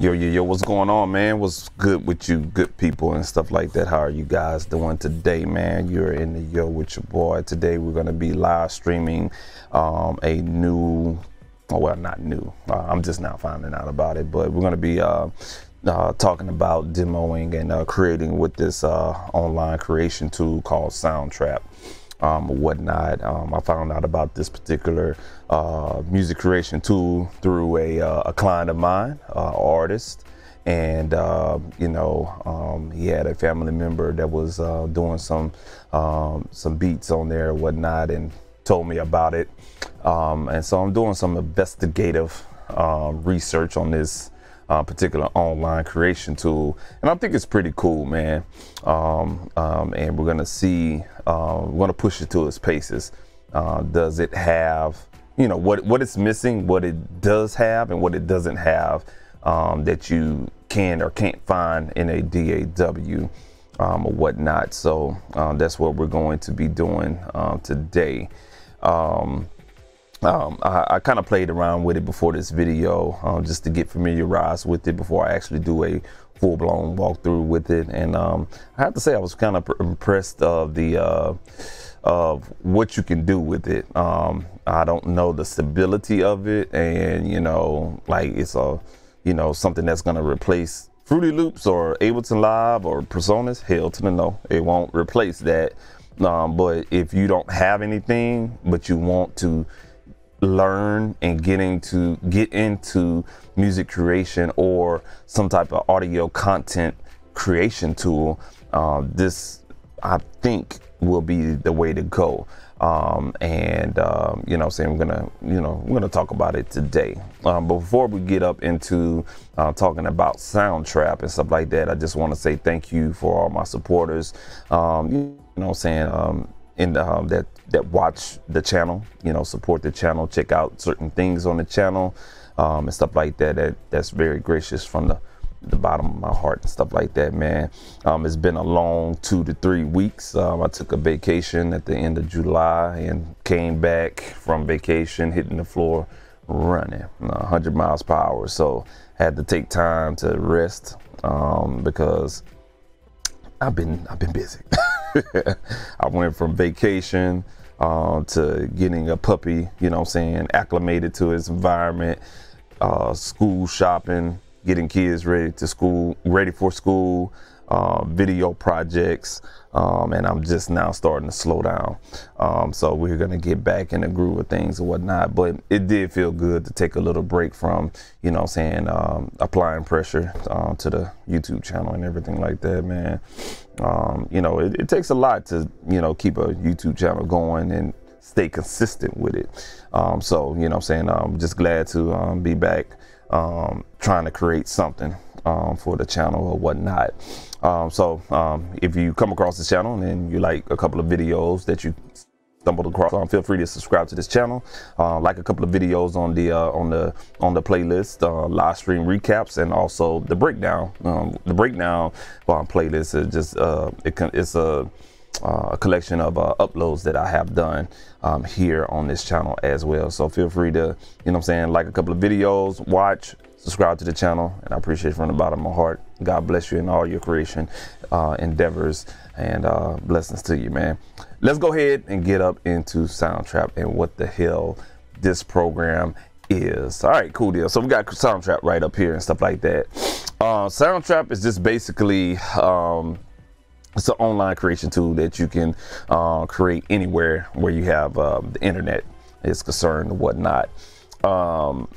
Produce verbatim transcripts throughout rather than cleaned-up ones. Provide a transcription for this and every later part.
Yo, yo, yo, what's going on, man? What's good with you good people and stuff like that? How are you guys doing today, man? You're in the Yo With Your Boy. Today we're going to be live streaming um, a new, oh, well, not new. Uh, I'm just now finding out about it, but we're going to be uh, uh, talking about demoing and uh, creating with this uh, online creation tool called Soundtrap. Um, or whatnot. Um, I found out about this particular uh, music creation tool through a, uh, a client of mine, uh, artist, and uh, you know, um, he had a family member that was uh, doing some um, some beats on there or whatnot, and told me about it. Um, and so I'm doing some investigative uh, research on this Uh, particular online creation tool, and I think it's pretty cool, man. Um, um, and we're gonna see, uh, we're gonna push it to its paces. Uh, does it have, you know, what what it's missing, what it does have, and what it doesn't have um, that you can or can't find in a D A W um, or whatnot. So um, that's what we're going to be doing uh, today. Um, Um, I, I kind of played around with it before this video um, just to get familiarized with it before I actually do a full-blown walkthrough with it. And um, I have to say I was kind of impressed of the uh, of what you can do with it. Um, I don't know the stability of it, and you know, like it's a you know something that's going to replace Fruity Loops or Ableton Live or Presonus. Hell to the no, it won't replace that. Um, but if you don't have anything, but you want to learn and getting to get into music creation or some type of audio content creation tool, uh, this I think will be the way to go. Um, and um, you know, saying so we're gonna, you know, we're gonna talk about it today. Um, but before we get up into uh, talking about Soundtrap and stuff like that, I just want to say thank you for all my supporters. Um, you know, saying um, in the, um, that. that watch the channel, you know, support the channel, check out certain things on the channel um, and stuff like that, that. That's very gracious from the, the bottom of my heart and stuff like that, man. Um, it's been a long two to three weeks. Um, I took a vacation at the end of July and came back from vacation, hitting the floor, running one hundred miles per hour. So I had to take time to rest um, because I've been, I've been busy. I went from vacation uh, to getting a puppy, you know what I'm saying, acclimated to its environment, uh, school shopping, getting kids ready to school, ready for school, uh, video projects, um, and I'm just now starting to slow down. Um, so we're gonna get back in the groove of things and whatnot, but it did feel good to take a little break from, you know what I'm saying, um, applying pressure uh, to the YouTube channel and everything like that, man. Um, you know, it, it takes a lot to, you know, keep a YouTube channel going and stay consistent with it. Um, so, you know what I'm saying, I'm just glad to um, be back um, trying to create something um, for the channel or whatnot. Um, so um, if you come across this channel and you like a couple of videos that you stumbled across, um, feel free to subscribe to this channel. Uh, like a couple of videos on the uh, on the on the playlist, uh, live stream recaps, and also the breakdown. Um, the breakdown um, playlist is just uh, it can, it's a, a collection of uh, uploads that I have done um, here on this channel as well. So feel free to, you know what I'm saying, like a couple of videos, watch, subscribe to the channel, and I appreciate it from the bottom of my heart. God bless you in all your creation uh, endeavors, and uh, blessings to you, man. Let's go ahead and get up into Soundtrap and what the hell this program is. All right, cool deal. So we got Soundtrap right up here and stuff like that. Uh, Soundtrap is just basically, um, it's an online creation tool that you can uh, create anywhere where you have uh, the internet is concerned and whatnot. Um,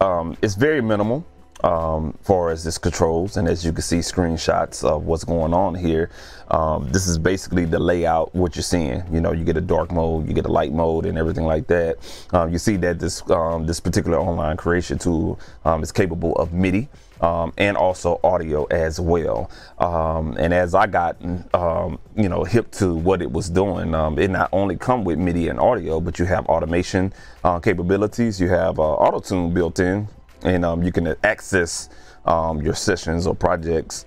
um, it's very minimal um far as this controls, and as you can see screenshots of what's going on here. Um this is basically the layout, what you're seeing. You know, you get a dark mode, you get a light mode, and everything like that. Um, you see that this um this particular online creation tool um is capable of MIDI um and also audio as well. Um and as I got um you know hip to what it was doing, um it not only come with MIDI and audio, but you have automation uh, capabilities, you have uh, AutoTune built in. And um, you can access um, your sessions or projects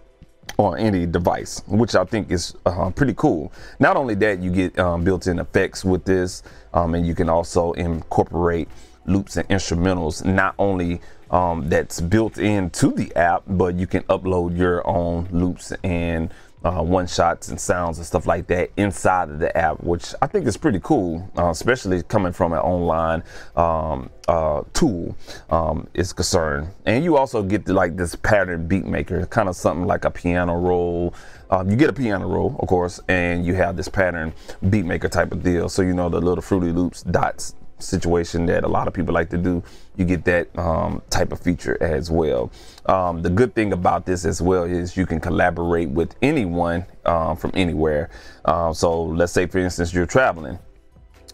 on any device, which I think is uh, pretty cool. Not only that, you get um, built-in effects with this, um, and you can also incorporate loops and instrumentals, not only um, that's built into the app, but you can upload your own loops and uh, one shots and sounds and stuff like that inside of the app, which I think is pretty cool, uh, especially coming from an online um, uh, tool um, is concerned. And you also get the, like this pattern beat maker, kind of something like a piano roll. Um, you get a piano roll, of course, and you have this pattern beat maker type of deal. So, you know, the little Fruity Loops dots situation that a lot of people like to do, you get that um, type of feature as well. Um, the good thing about this as well is you can collaborate with anyone uh, from anywhere. Uh, so let's say, for instance, you're traveling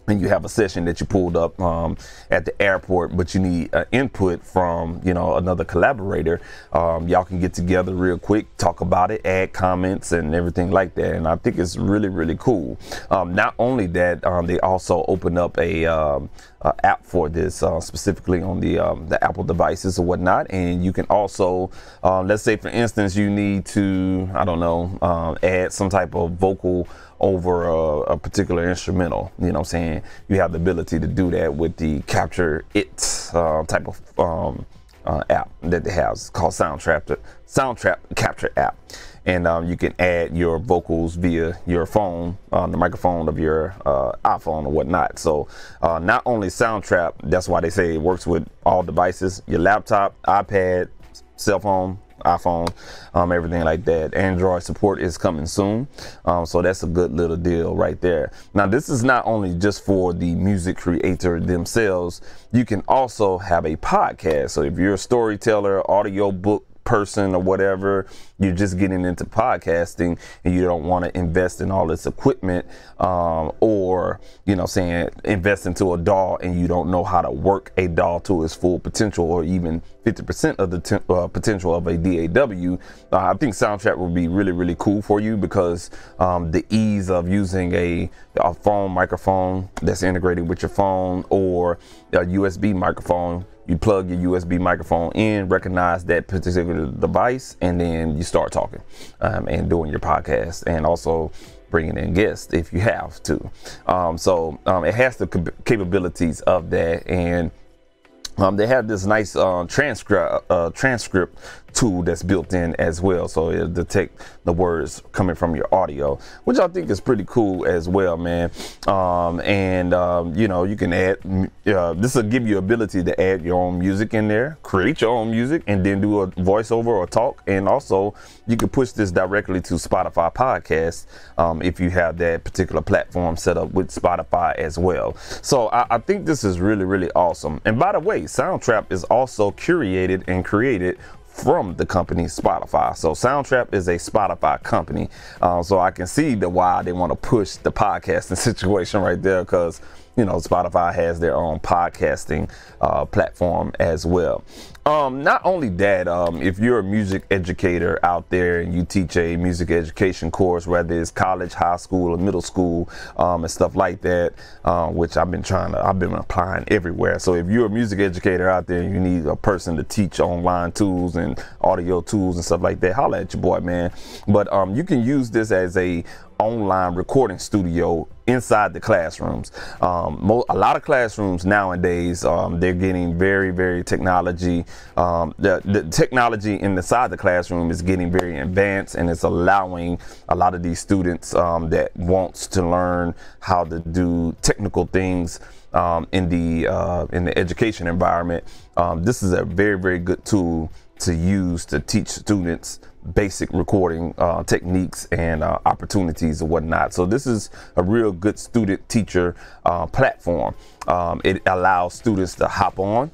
and you have a session that you pulled up um, at the airport, but you need uh, input from, you know, another collaborator. Um, y'all can get together real quick, talk about it, add comments and everything like that. And I think it's really, really cool. Um, not only that, um, they also open up a um, uh, app for this, uh, specifically on the, um, the Apple devices or whatnot. And you can also, uh, let's say, for instance, you need to, I don't know, uh, add some type of vocal over a, a particular instrumental, you know what I'm saying? You have the ability to do that with the Capture It uh, type of um, uh, app that they have. It's called Soundtrap, Soundtrap Capture App. And um, you can add your vocals via your phone, um, the microphone of your uh, iPhone or whatnot. So uh, not only Soundtrap, that's why they say it works with all devices, your laptop, iPad, cell phone, iPhone, um, everything like that. Android support is coming soon, um, so that's a good little deal right there. Now, this is not only just for the music creator themselves. You can also have a podcast. So if you're a storyteller, audio book person or whatever, you're just getting into podcasting and you don't want to invest in all this equipment, um, or, you know, saying invest into a D A W and you don't know how to work a D A W to its full potential or even fifty percent of the uh, potential of a D A W, uh, I think Soundtrap will be really, really cool for you, because um, the ease of using a, a phone microphone that's integrated with your phone, or a U S B microphone. You plug your U S B microphone in, recognize that particular device, and then you start talking um, and doing your podcast, and also bringing in guests if you have to. Um, so um, it has the capabilities of that. And um, they have this nice uh, transcript, uh, transcript tool that's built in as well. So it'll detect the words coming from your audio, which I think is pretty cool as well, man. Um, and, um, you know, you can add, uh, this will give you ability to add your own music in there, create your own music, and then do a voiceover or talk. And also you can push this directly to Spotify podcast, um, if you have that particular platform set up with Spotify as well. So I, I think this is really, really awesome. And by the way, Soundtrap is also curated and created from the company Spotify. So Soundtrap is a Spotify company. Uh, so I can see the why they want to push the podcasting situation right there, because, you know, Spotify has their own podcasting uh, platform as well. Um, not only that, um, if you're a music educator out there and you teach a music education course, whether it's college, high school, or middle school, um, and stuff like that, uh, which I've been trying to, I've been applying everywhere. So if you're a music educator out there and you need a person to teach online tools and audio tools and stuff like that, holla at your boy, man. But um, you can use this as a online recording studio inside the classrooms. Um, mo a lot of classrooms nowadays, um, they're getting very, very technology. Um, the, the technology inside the classroom is getting very advanced, and it's allowing a lot of these students um, that wants to learn how to do technical things um, in the uh, in the education environment. Um, this is a very, very good tool to use to teach students basic recording uh, techniques and uh, opportunities or whatnot. So this is a real good student teacher uh, platform. Um, it allows students to hop on,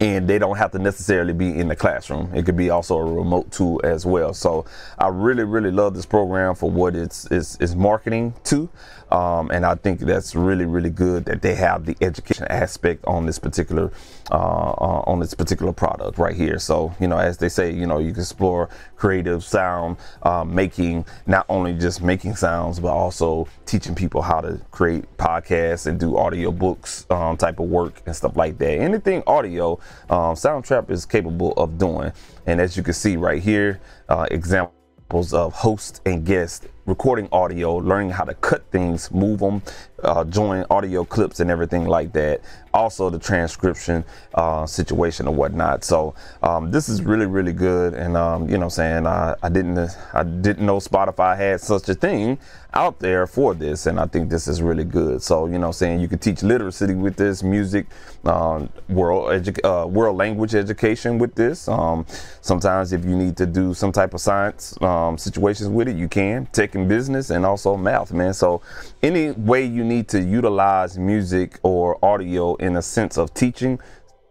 and they don't have to necessarily be in the classroom. It could be also a remote tool as well. So I really, really love this program for what it's, it's, it's marketing to. Um, and I think that's really, really good that they have the education aspect on this particular uh, uh, on this particular product right here. So, you know, as they say, you know, you can explore creative sound uh, making, not only just making sounds, but also teaching people how to create podcasts and do audio books um, type of work and stuff like that. Anything audio, Um, Soundtrap is capable of doing. And as you can see right here, uh, examples of host and guest recording audio, learning how to cut things, move them, uh, join audio clips and everything like that. Also the transcription uh, situation or whatnot. So um, this is really, really good. And um, you know, saying I, I didn't, I didn't know Spotify had such a thing out there for this, and I think this is really good. So you know, saying you could teach literacy with this, music, um, world edu uh, world language education with this. Um, sometimes if you need to do some type of science um, situations with it, you can. Tech and business, and also math, man. So any way you need to utilize music or audio in a sense of teaching,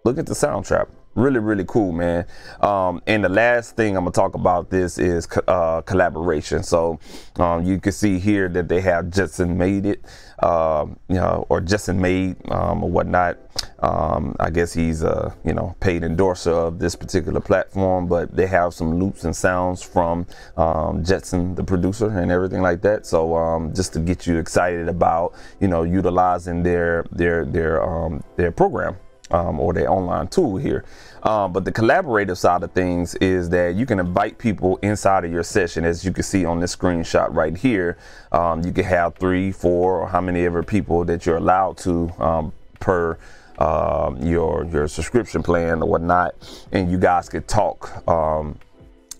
look at the Soundtrap. Really, really cool, man. Um, and the last thing I'm gonna talk about this is co uh, collaboration. So um, you can see here that they have Jetson Made It, uh, you know, or Jetson Made um, or whatnot. Um, I guess he's a you know paid endorser of this particular platform, but they have some loops and sounds from um, Jetson, the producer, and everything like that. So um, just to get you excited about you know utilizing their their their um, their program. Um, or their online tool here. Um, but the collaborative side of things is that you can invite people inside of your session. As you can see on this screenshot right here, um, you can have three, four, or how many ever people that you're allowed to um, per uh, your, your subscription plan or whatnot. And you guys could talk. Um,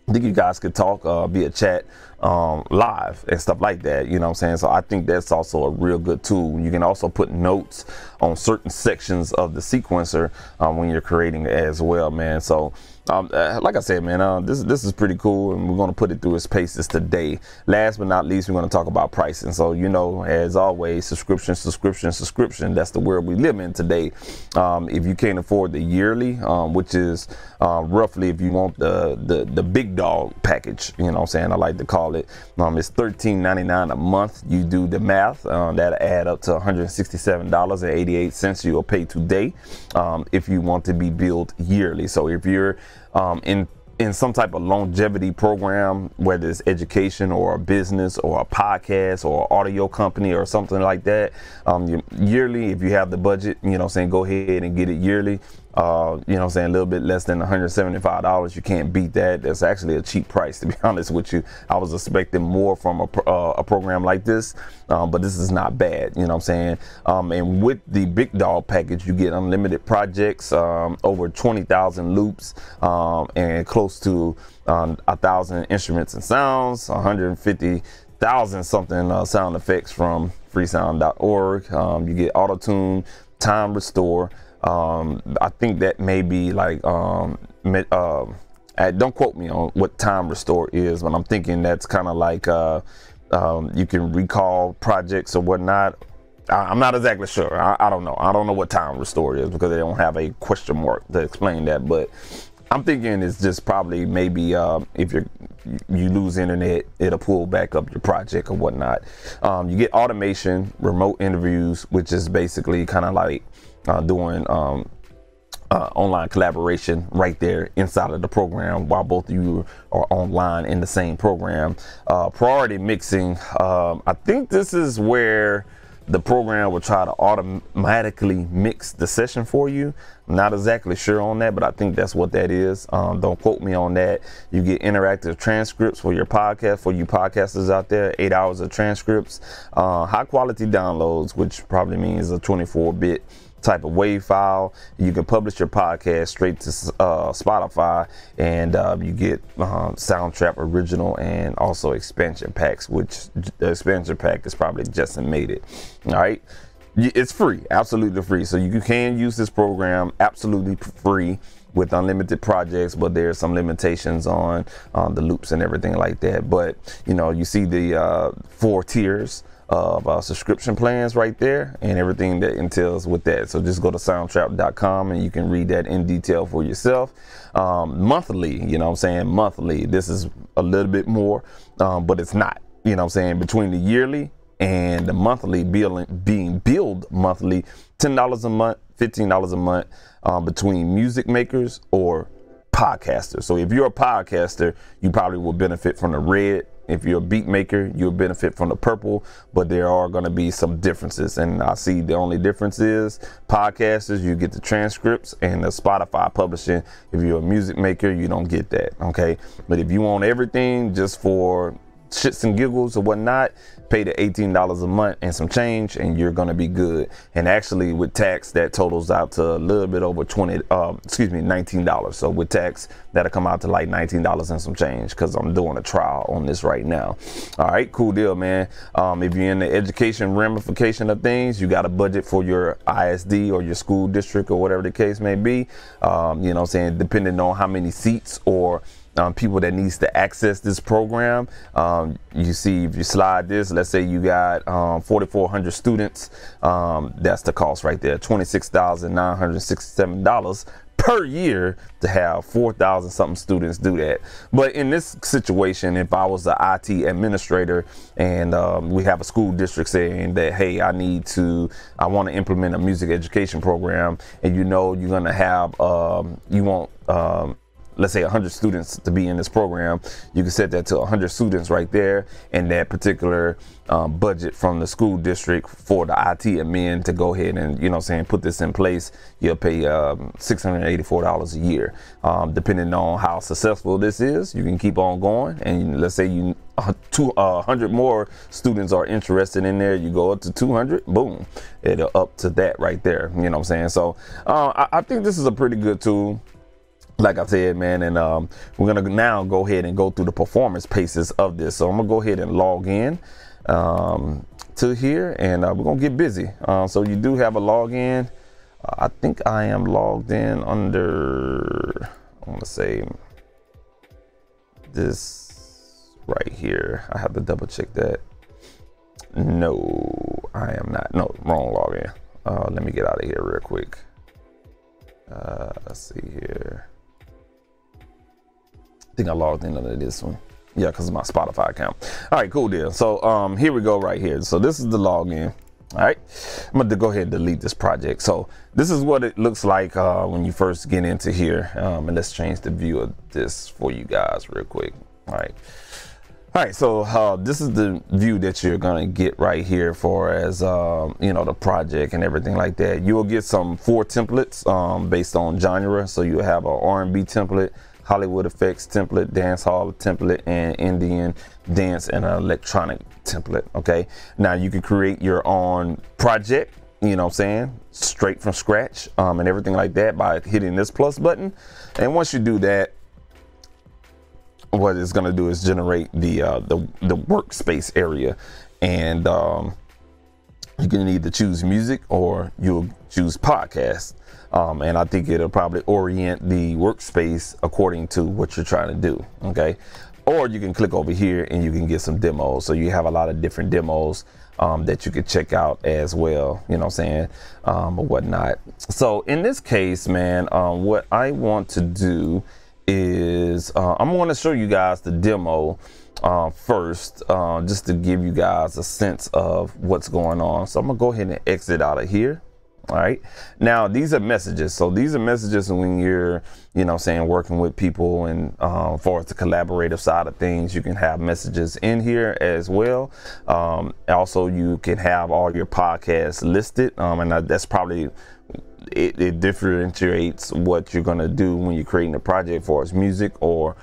I think you guys could talk uh, via chat um, live and stuff like that, you know what I'm saying? So I think that's also a real good tool. You can also put notes on certain sections of the sequencer um, when you're creating as well, man. So um, uh, like I said, man, uh, this, this is pretty cool, and we're gonna put it through its paces today. Last but not least, we're gonna talk about pricing. So, you know, as always, subscription, subscription, subscription, that's the world we live in today. Um, if you can't afford the yearly, um, which is uh, roughly if you want the, the, the big dog package, you know what I'm saying, I like to call it, um it's thirteen ninety-nine a month. You do the math, um, that'll add up to one hundred sixty-seven dollars and eighty-eight cents you'll pay today um, if you want to be billed yearly. So if you're um, in in some type of longevity program, whether it's education or a business or a podcast or an audio company or something like that, um, yearly, if you have the budget, you know what I'm saying, go ahead and get it yearly. Uh, you know what I'm saying, a little bit less than one hundred seventy-five dollars. You can't beat that. That's actually a cheap price, to be honest with you. I was expecting more from a, uh, a program like this, um, but this is not bad, you know what I'm saying? Um, and with the Big Dog package, you get unlimited projects, um, over twenty thousand loops, um, and close to um, one thousand instruments and sounds, one hundred fifty thousand something uh, sound effects from free sound dot org. Um, you get AutoTune, Time Restore, Um, I think that may be like, um, uh, don't quote me on what Time Restore is, but I'm thinking that's kind of like uh, um, you can recall projects or whatnot. I, I'm not exactly sure. I, I don't know. I don't know what Time Restore is because they don't have a question mark to explain that. But I'm thinking it's just probably maybe um, if you're, you lose internet, it'll pull back up your project or whatnot. Um, you get automation, remote interviews, which is basically kind of like Uh, doing um, uh, online collaboration right there inside of the program while both of you are online in the same program. Uh, priority mixing, um, I think this is where the program will try to automatically mix the session for you. I'm not exactly sure on that, but I think that's what that is. Um, don't quote me on that. You get interactive transcripts for your podcast, for you podcasters out there, eight hours of transcripts, uh, high quality downloads, which probably means a twenty-four bit type of WAV file. You can publish your podcast straight to uh, Spotify, and uh, you get uh, Soundtrap original and also expansion packs, which the expansion pack is probably Jetson Made It. All right, it's free, absolutely free. So you can use this program absolutely free with unlimited projects, but there's some limitations on um, the loops and everything like that. But you know, you see the uh, four tiers of uh, subscription plans right there and everything that entails with that. So just go to soundtrap dot com and you can read that in detail for yourself. Um, monthly, you know what I'm saying, monthly, this is a little bit more, um, but it's not, you know what I'm saying, between the yearly and the monthly bill being billed monthly, ten dollars a month, fifteen dollars a month, um, between music makers or podcasters. So if you're a podcaster, you probably will benefit from the red. If you're a beat maker, you'll benefit from the purple, but there are going to be some differences. And I see the only difference is podcasters, you get the transcripts and the Spotify publishing. If you're a music maker, you don't get that. Okay. But if you want everything just for shits and giggles or whatnot, pay the eighteen dollars a month and some change, and you're gonna be good. And actually with tax, that totals out to a little bit over twenty, uh, excuse me, nineteen dollars. So with tax, that'll come out to like nineteen dollars and some change, cause I'm doing a trial on this right now. All right, cool deal, man. Um, if you're in the education ramification of things, you got a budget for your I S D or your school district or whatever the case may be. Um, you know what I'm saying? Depending on how many seats or Um, people that needs to access this program. Um, you see, if you slide this, let's say you got um, forty-four hundred students. Um, that's the cost right there, twenty-six thousand nine hundred sixty-seven dollars per year to have four thousand something students do that. But in this situation, if I was the I T administrator and um, we have a school district saying that, hey, I need to, I want to implement a music education program, and you know you're gonna have, um, you want, um, let's say one hundred students to be in this program, you can set that to one hundred students right there, and that particular um, budget from the school district for the I T admin to go ahead and, you know what I'm saying, put this in place, you'll pay um, six hundred eighty-four dollars a year. Um, depending on how successful this is, you can keep on going, and let's say you uh, two, uh, one hundred more students are interested in there, you go up to two hundred, boom, it'll up to that right there, you know what I'm saying? So uh, I, I think this is a pretty good tool. Like I said, man, and um, we're gonna now go ahead and go through the performance paces of this. So I'm gonna go ahead and log in um, to here, and uh, we're gonna get busy. Uh, so you do have a login. Uh, I think I am logged in under, I wanna say this right here. I have to double check that. No, I am not, no, wrong login. Uh, let me get out of here real quick. Uh, let's see here. I think I logged in under this one. Yeah, because of my Spotify account. All right, cool deal. So um, here we go right here. So this is the login. All right, I'm going to go ahead and delete this project. So this is what it looks like uh, when you first get into here. Um, and let's change the view of this for you guys real quick. All right. All right, so uh, this is the view that you're gonna get right here for as, um, you know, the project and everything like that. You will get some four templates um, based on genre. So you have a R and B template, Hollywood effects template, dance hall template, and Indian dance and an electronic template, okay? Now you can create your own project, you know what I'm saying, straight from scratch um, and everything like that by hitting this plus button. And once you do that, what it's gonna do is generate the uh, the, the workspace area, and um, you can either choose music or you'll choose podcast, um, and I think it'll probably orient the workspace according to what you're trying to do, okay? Or you can click over here and you can get some demos. So you have a lot of different demos um, that you could check out as well, you know what I'm saying, um, or whatnot. So in this case, man, um, what I want to do is uh, I'm going to show you guys the demo uh, first, uh, just to give you guys a sense of what's going on. So I'm gonna go ahead and exit out of here. All right, now these are messages. So these are messages when you're, you know, saying working with people, and uh, as far as the collaborative side of things, you can have messages in here as well. Um, also, you can have all your podcasts listed, um, and that's probably It, it differentiates what you're gonna do when you're creating a project for as music or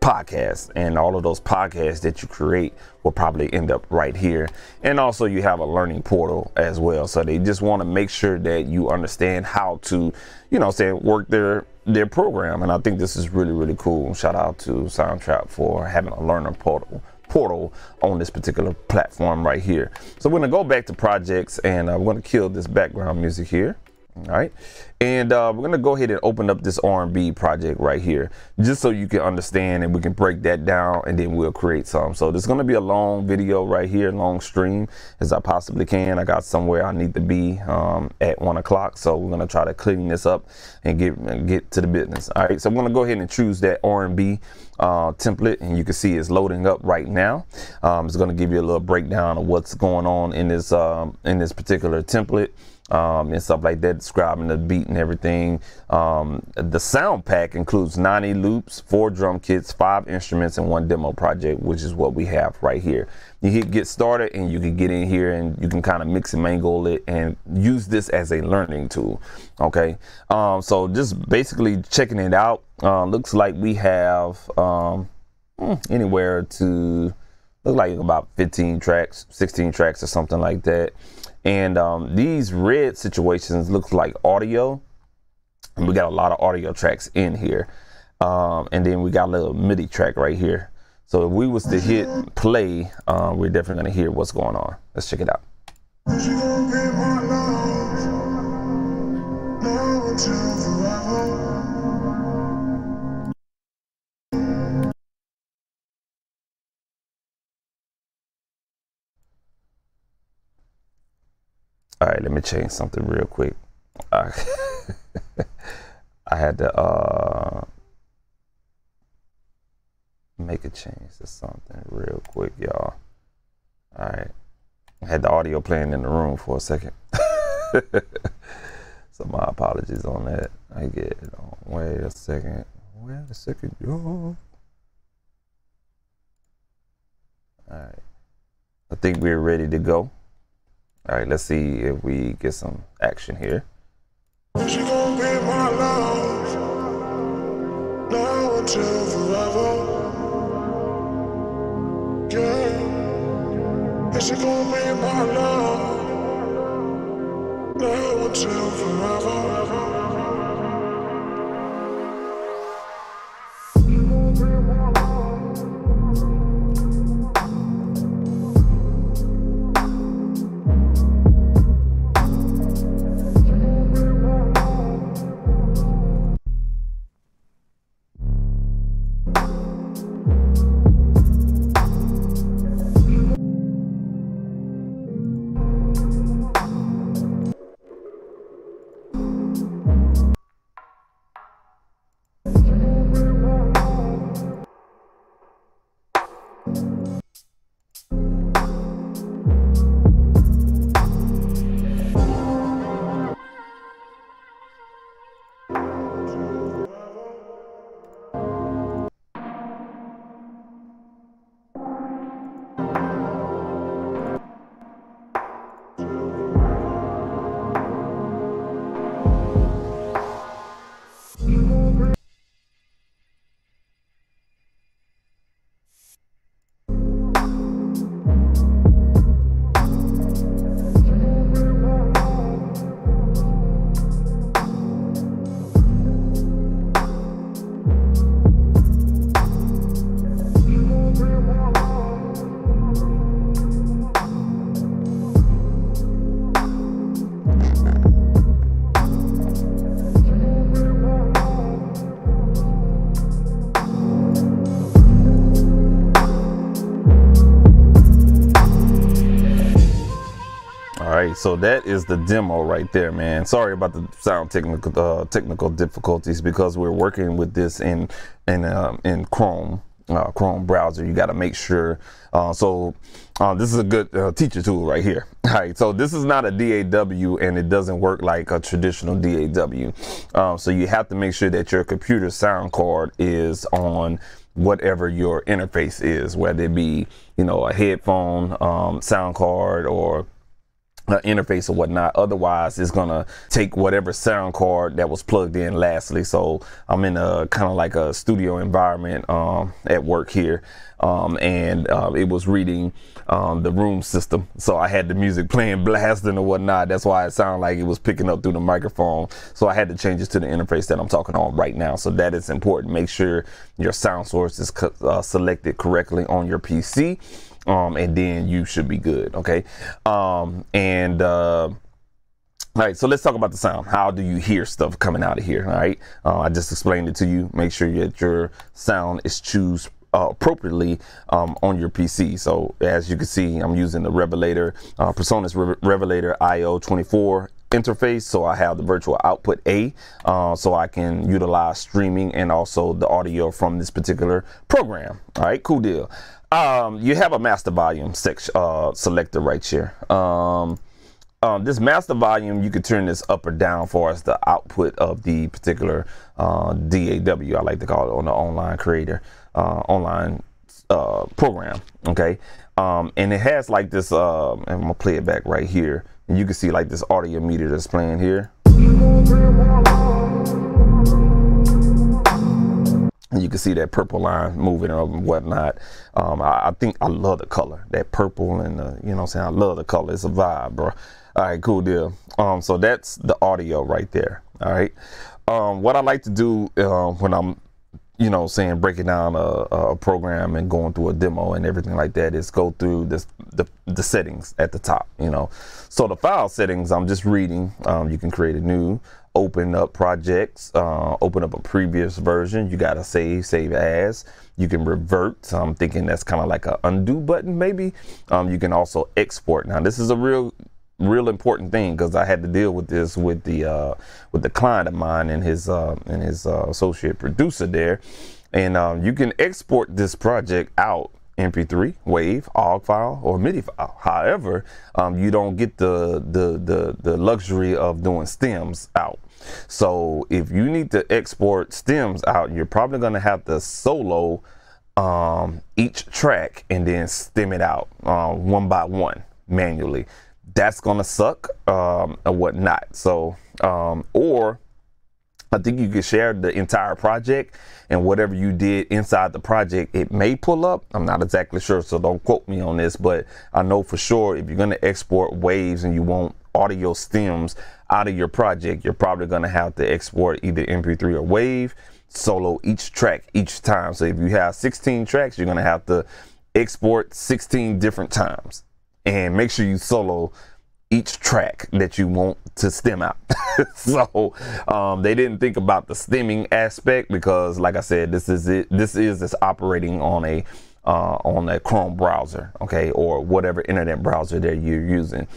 podcast, and all of those podcasts that you create will probably end up right here. And also you have a learning portal as well. So they just want to make sure that you understand how to, you know, say work their their program. And I think this is really, really cool. Shout out to Soundtrap for having a learner portal portal on this particular platform right here. So we're gonna go back to projects, and I'm gonna kill this background music here. All right, and uh, we're gonna go ahead and open up this R and B project right here, just so you can understand, and we can break that down, and then we'll create some. So there's gonna be a long video right here, long stream as I possibly can. I got somewhere I need to be um, at one o'clock, so we're gonna try to clean this up and get and get to the business. All right, so I'm gonna go ahead and choose that R and B uh, template, and you can see it's loading up right now. Um, it's gonna give you a little breakdown of what's going on in this um, in this particular template. Um, and stuff like that, describing the beat and everything. Um, the sound pack includes ninety loops, four drum kits, five instruments, and one demo project, which is what we have right here. You hit get started, and you can get in here, and you can kind of mix and mangle it and use this as a learning tool, okay? Um, so just basically checking it out. Uh, looks like we have um, anywhere to look like about fifteen tracks, sixteen tracks or something like that. And um, these red situations look like audio. And we got a lot of audio tracks in here. Um, and then we got a little MIDI track right here. So if we was to hit play, um, we're definitely gonna hear what's going on. Let's check it out. All right, let me change something real quick. All right. I had to uh, make a change to something real quick, y'all. All right. I had the audio playing in the room for a second. So my apologies on that. I get it on. Wait a second. Wait a second, y'all. All right. I think we're ready to go. All right, let's see if we get some action here. She gonna be my love, now until forever. Yeah, she gonna be my love, now until forever. So that is the demo right there, man. Sorry about the sound technical uh, technical difficulties because we're working with this in in um, in Chrome uh, Chrome browser. You got to make sure. Uh, so uh, this is a good uh, teacher tool right here. All right. So this is not a D A W and it doesn't work like a traditional D A W. Uh, so you have to make sure that your computer sound card is on whatever your interface is, whether it be you know a headphone um, sound card or Uh, interface or whatnot. Otherwise, it's gonna take whatever sound card that was plugged in lastly. So I'm in a kind of like a studio environment um, at work here, um, and uh, it was reading um, the room system. So I had the music playing, blasting or whatnot. That's why it sounded like it was picking up through the microphone. So I had to change it to the interface that I'm talking on right now. So that is important. Make sure your sound source is co uh, selected correctly on your P C. Um, and then you should be good. Okay. Um, and, uh, all right, so let's talk about the sound. How do you hear stuff coming out of here? All right. Uh, I just explained it to you. Make sure that your sound is choose uh, appropriately, um, on your P C. So as you can see, I'm using the Revelator, uh, Presonus Re Revelator I O twenty-four interface. So I have the virtual output A, uh, so I can utilize streaming and also the audio from this particular program. All right, cool deal. Um, you have a master volume section, uh, selector right here. Um, um, this master volume, you can turn this up or down for as the output of the particular uh, D A W, I like to call it, on the online creator, uh, online uh, program, okay? Um, and it has like this, uh, I'm gonna play it back right here. And you can see like this audio meter that's playing here. You can see that purple line moving and whatnot. Um, I, I think I love the color, that purple, and the, you know what I'm saying? I love the color. It's a vibe, bro. All right, cool deal. Um, so that's the audio right there. All right. Um, what I like to do uh, when I'm, you know, saying breaking down a, a program and going through a demo and everything like that is go through this, the, the settings at the top, you know. So the file settings, I'm just reading. Um, you can create a new, open up projects, uh, open up a previous version. You got to save, save as. You can revert. So I'm thinking that's kind of like an undo button maybe. Um, you can also export. Now this is a real... real important thing, because I had to deal with this with the uh with the client of mine and his uh and his uh, associate producer there. And um you can export this project out, M P three, WAV, O G G file, or MIDI file. However, um you don't get the the the, the luxury of doing stems out. So if you need to export stems out, you're probably going to have to solo um each track and then stem it out uh, one by one manually. That's gonna suck um, or whatnot. So, um, or I think you could share the entire project, and whatever you did inside the project, it may pull up. I'm not exactly sure, so don't quote me on this, but I know for sure if you're gonna export waves and you want audio stems out of your project, you're probably gonna have to export either M P three or WAV, solo each track each time. So if you have sixteen tracks, you're gonna have to export sixteen different times. And make sure you solo each track that you want to stem out. So um, they didn't think about the stemming aspect, because like I said, this is it. This is this operating on a uh, on a Chrome browser, okay, or whatever internet browser that you're using.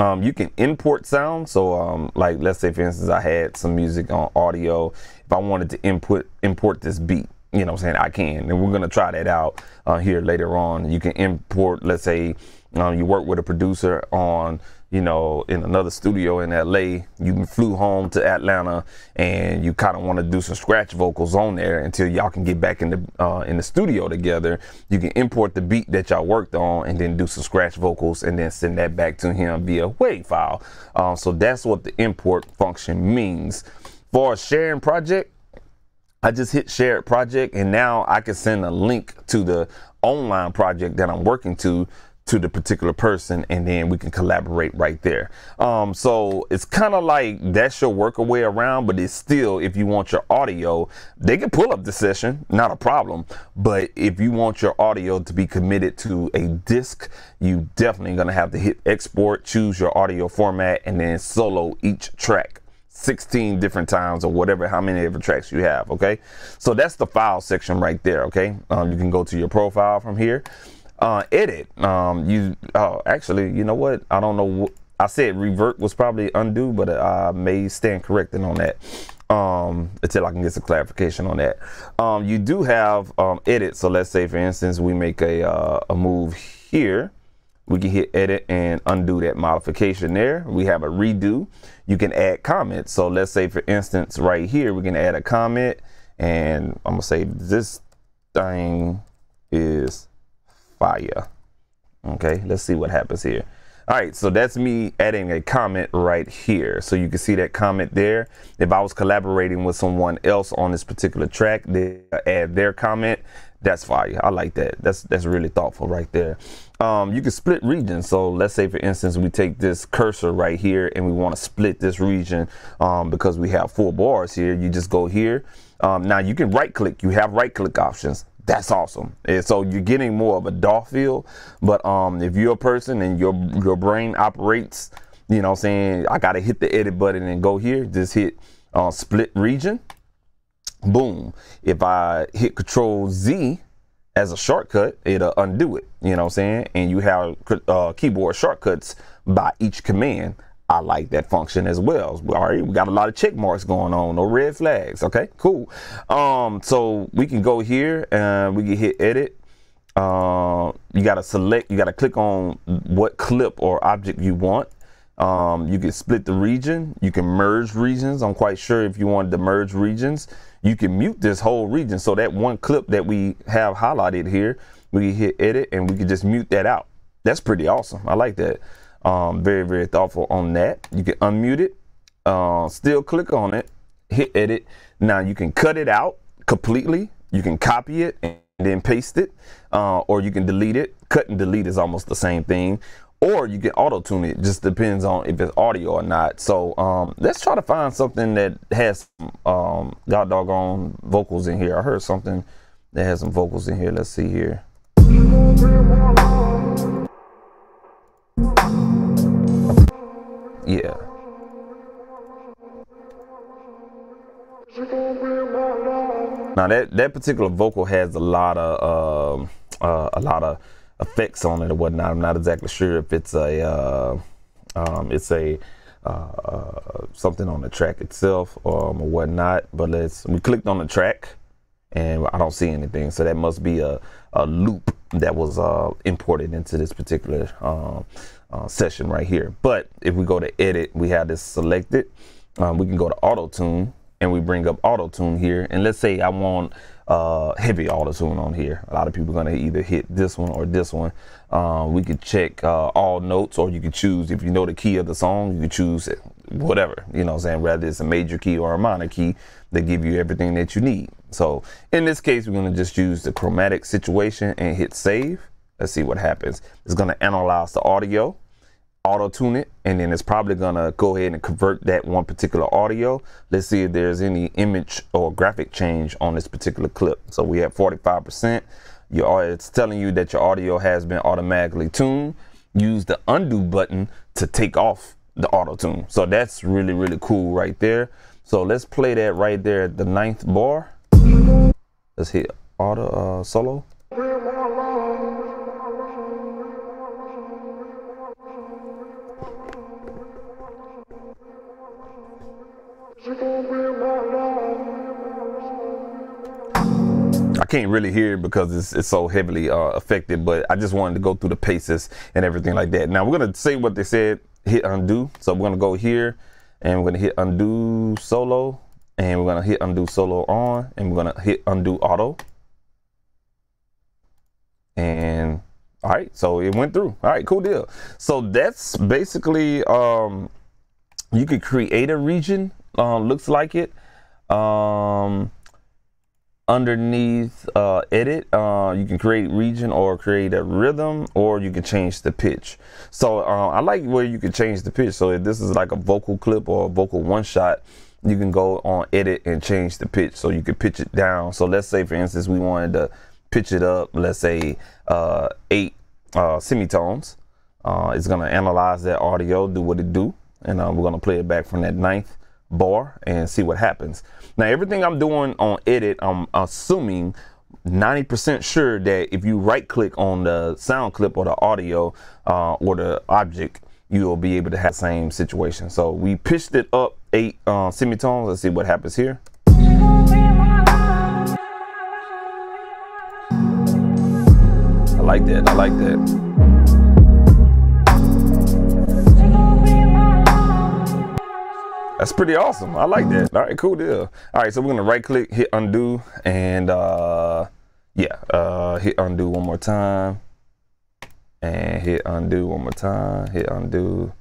Um, you can import sound. So um, like, let's say for instance, I had some music on audio. If I wanted to input import this beat, you know what I'm saying, I can, and we're going to try that out uh, here later on. You can import, let's say, Um, you work with a producer on, you know, in another studio in L A, you flew home to Atlanta and you kind of want to do some scratch vocals on there until y'all can get back in the, uh, in the studio together. You can import the beat that y'all worked on and then do some scratch vocals and then send that back to him via WAV file. Um, so that's what the import function means. For a sharing project, I just hit shared project, and now I can send a link to the online project that I'm working to to the particular person, and then we can collaborate right there. Um, so it's kind of like that's your workaway around, but it's still, if you want your audio, they can pull up the session, not a problem. But if you want your audio to be committed to a disc, you definitely gonna have to hit export, choose your audio format, and then solo each track sixteen different times, or whatever, how many different tracks you have, okay? So that's the file section right there, okay? Um, you can go to your profile from here. Uh, edit, um, you, oh, actually, you know what? I don't know. I said revert was probably undo, but I may stand corrected on that um, until I can get some clarification on that. Um, you do have um, edit. So let's say, for instance, we make a, uh, a move here. We can hit edit and undo that modification there. We have a redo. You can add comments. So let's say, for instance, right here, we can add a comment, and I'm gonna say this thing is fire. Okay, let's see what happens here. All right, so that's me adding a comment right here. So you can see that comment there. If I was collaborating with someone else on this particular track, they add their comment. That's fire. I like that. That's that's really thoughtful right there. Um, you can split regions. So let's say, for instance, we take this cursor right here and we want to split this region um, because we have four bars here. You just go here. Um, now you can right click. You have right click options. That's awesome. And so you're getting more of a D A W feel. But um, if you're a person and your your brain operates, you know what I'm saying, I got to hit the edit button and go here, just hit uh, split region. Boom. If I hit control Z as a shortcut, it'll undo it. You know what I'm saying? And you have uh, keyboard shortcuts by each command. I like that function as well. All right, we got a lot of check marks going on, no red flags. Okay, cool. Um, so we can go here and we can hit edit. Uh, you gotta select, you gotta click on what clip or object you want. Um, you can split the region, you can merge regions. I'm quite sure if you wanted to merge regions, you can mute this whole region. So that one clip that we have highlighted here, we can hit edit and we can just mute that out. That's pretty awesome. I like that. Um, very, very thoughtful on that. You can unmute it, uh, still click on it, hit edit. Now you can cut it out completely You can copy it and then paste it, uh, or you can delete it. Cut and delete is almost the same thing. Or you can auto-tune it. Just depends on if it's audio or not. So um, let's try to find something that has um, god doggone vocals in here. I heard something that has some vocals in here. Let's see here. Yeah. Now that that particular vocal has a lot of uh, uh, a lot of effects on it or whatnot. I'm not exactly sure if it's a uh, um, it's a uh, uh, something on the track itself um, or whatnot. But let's we clicked on the track and I don't see anything, so that must be a, a loop that was uh, imported into this particular um, uh, session right here. But if we go to edit, we have this selected. Um, we can go to AutoTune and we bring up AutoTune here, and let's say I want uh, heavy AutoTune on here. A lot of people are gonna either hit this one or this one. Uh, we could check uh, all notes, or you could choose, if you know the key of the song, you could choose whatever, you know what I'm saying? Whether it's a major key or a minor key, they give you everything that you need. So in this case, we're gonna just use the chromatic situation and hit save. Let's see what happens. It's gonna analyze the audio, auto-tune it, and then it's probably gonna go ahead and convert that one particular audio. Let's see if there's any image or graphic change on this particular clip. So we have forty-five percent. Your, it's telling you that your audio has been automatically tuned. Use the undo button to take off the auto-tune. So that's really, really cool right there. So let's play that right there at the ninth bar. Let's hit auto uh, solo. I can't really hear it because it's, it's so heavily uh, affected, but I just wanted to go through the paces and everything like that. Now we're gonna say what they said, hit undo. So we're gonna go here and we're gonna hit undo solo, and we're gonna hit undo solo on, and we're gonna hit undo auto. And all right, so it went through. All right, cool deal. So that's basically, um, you could create a region, uh, looks like it. Um, underneath uh, edit, uh, you can create region or create a rhythm, or you can change the pitch. So uh, I like where you can change the pitch. So if this is like a vocal clip or a vocal one shot, you can go on edit and change the pitch. So you can pitch it down. So let's say for instance, we wanted to pitch it up, let's say uh, eight uh, semitones. Uh, it's gonna analyze that audio, do what it do. And uh, we're gonna play it back from that ninth bar and see what happens. Now everything I'm doing on edit, I'm assuming ninety percent sure that if you right click on the sound clip or the audio uh, or the object, you'll be able to have the same situation. So we pitched it up eight uh, semitones. Let's see what happens here. I like that, I like that. That's pretty awesome. I like that. All right, cool deal. All right, so we're gonna right click, hit undo, and uh, yeah, uh, hit undo one more time, and hit undo one more time, hit undo,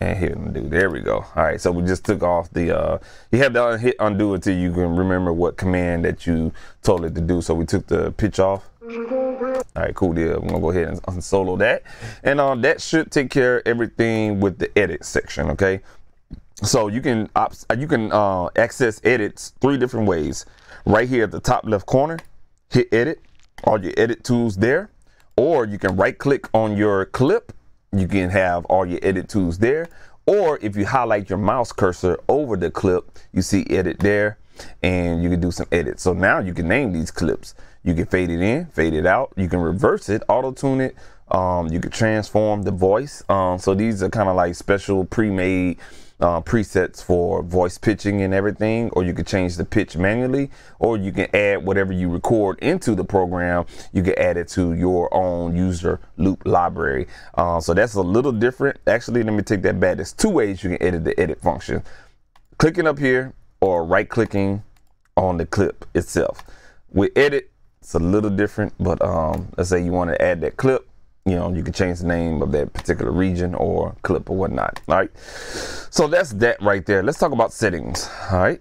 and hit undo. There we go. All right, so we just took off the, uh, you have to hit undo until you can remember what command that you told it to do. So we took the pitch off. All right, cool deal. We're gonna go ahead and unsolo that. And uh, that should take care of everything with the edit section, okay? So you can you can uh, access edits three different ways. Right here at the top left corner, hit edit, all your edit tools there, or you can right click on your clip, you can have all your edit tools there, or if you highlight your mouse cursor over the clip, you see edit there, and you can do some edits. So now you can name these clips. You can fade it in, fade it out, you can reverse it, auto-tune it, um, you can transform the voice. Um, so these are kind of like special pre-made Uh, presets for voice pitching and everything, or you can change the pitch manually, or you can add whatever you record into the program, you can add it to your own user loop library. Uh, so that's a little different. Actually, let me take that back. There's two ways you can edit the edit function. Clicking up here or right clicking on the clip itself. With edit, it's a little different, but um, let's say you want to add that clip. You know, you can change the name of that particular region or clip or whatnot. All right, so that's that right there. Let's talk about settings. All right,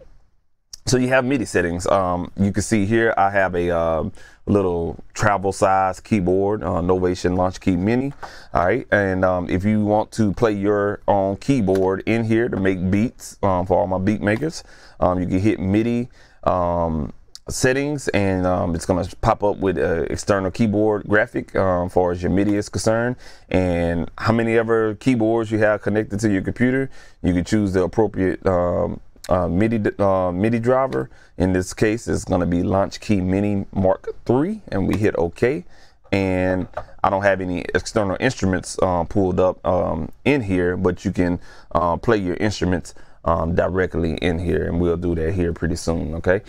So you have MIDI settings. Um, you can see here I have a uh, little travel size keyboard, uh, Novation Launch Key Mini. All right, and um, if you want to play your own keyboard in here to make beats, um, for all my beat makers, um, you can hit MIDI um, settings, and um, it's going to pop up with an external keyboard graphic um, as far as your MIDI is concerned, and how many other keyboards you have connected to your computer. You can choose the appropriate um, Uh, MIDI uh, MIDI driver. In this case, it's going to be Launch Key Mini Mark three, and we hit OK. And I don't have any external instruments uh, pulled up um, in here, but you can uh, play your instruments um, directly in here, and we'll do that here pretty soon. Okay.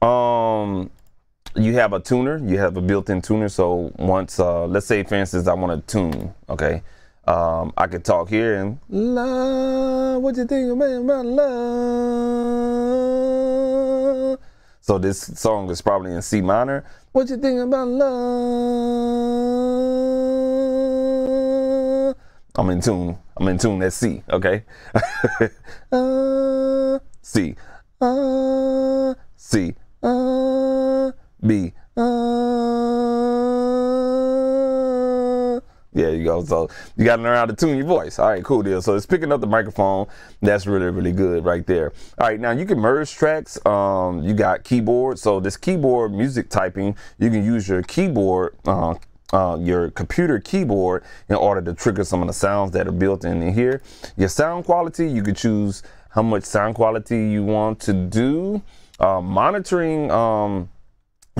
Um, you have a tuner. You have a built-in tuner. So once, uh, let's say, for instance, I want to tune. Okay. Um, I could talk here and love, what you think about my love? So this song is probably in C minor. What you think about love? I'm in tune. I'm in tune. That's C. Okay. uh, C. Uh, C. Uh, B. Yeah, you go. So you got to learn how to tune your voice. All right, cool deal. So it's picking up the microphone. That's really, really good right there. All right, now you can merge tracks. Um, you got keyboard. So this keyboard music typing, you can use your keyboard, uh, uh, your computer keyboard, in order to trigger some of the sounds that are built in here. Your sound quality, you can choose how much sound quality you want to do. Uh, monitoring. Um,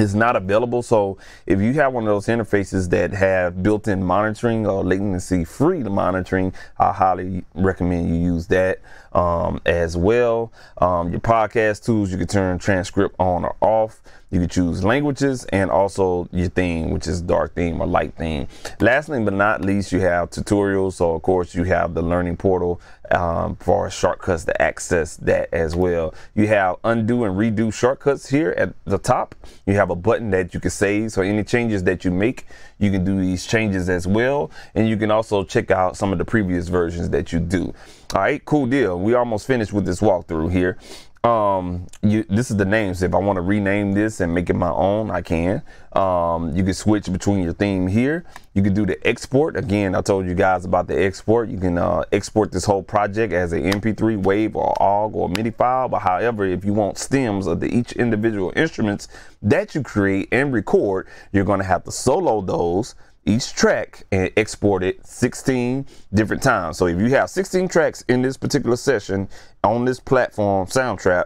It's not available. So if you have one of those interfaces that have built-in monitoring or latency-free monitoring, I highly recommend you use that um, as well. Um, your podcast tools, you can turn transcript on or off. You can choose languages and also your theme, which is dark theme or light theme. Lastly, but not least, you have tutorials. So of course you have the learning portal um, for shortcuts to access that as well. You have undo and redo shortcuts here at the top. You have a button that you can save. So any changes that you make, you can do these changes as well. And you can also check out some of the previous versions that you do. All right, cool deal. We almost finished with this walkthrough here. Um, you, this is the names. If I want to rename this and make it my own, I can. Um, you can switch between your theme here. You can do the export. Again, I told you guys about the export. You can uh, export this whole project as an M P three, WAV, or O G G, or MIDI file. But however, if you want stems of the, each individual instruments that you create and record, you're going to have to solo those, each track, and export it sixteen different times. So if you have sixteen tracks in this particular session on this platform, Soundtrap,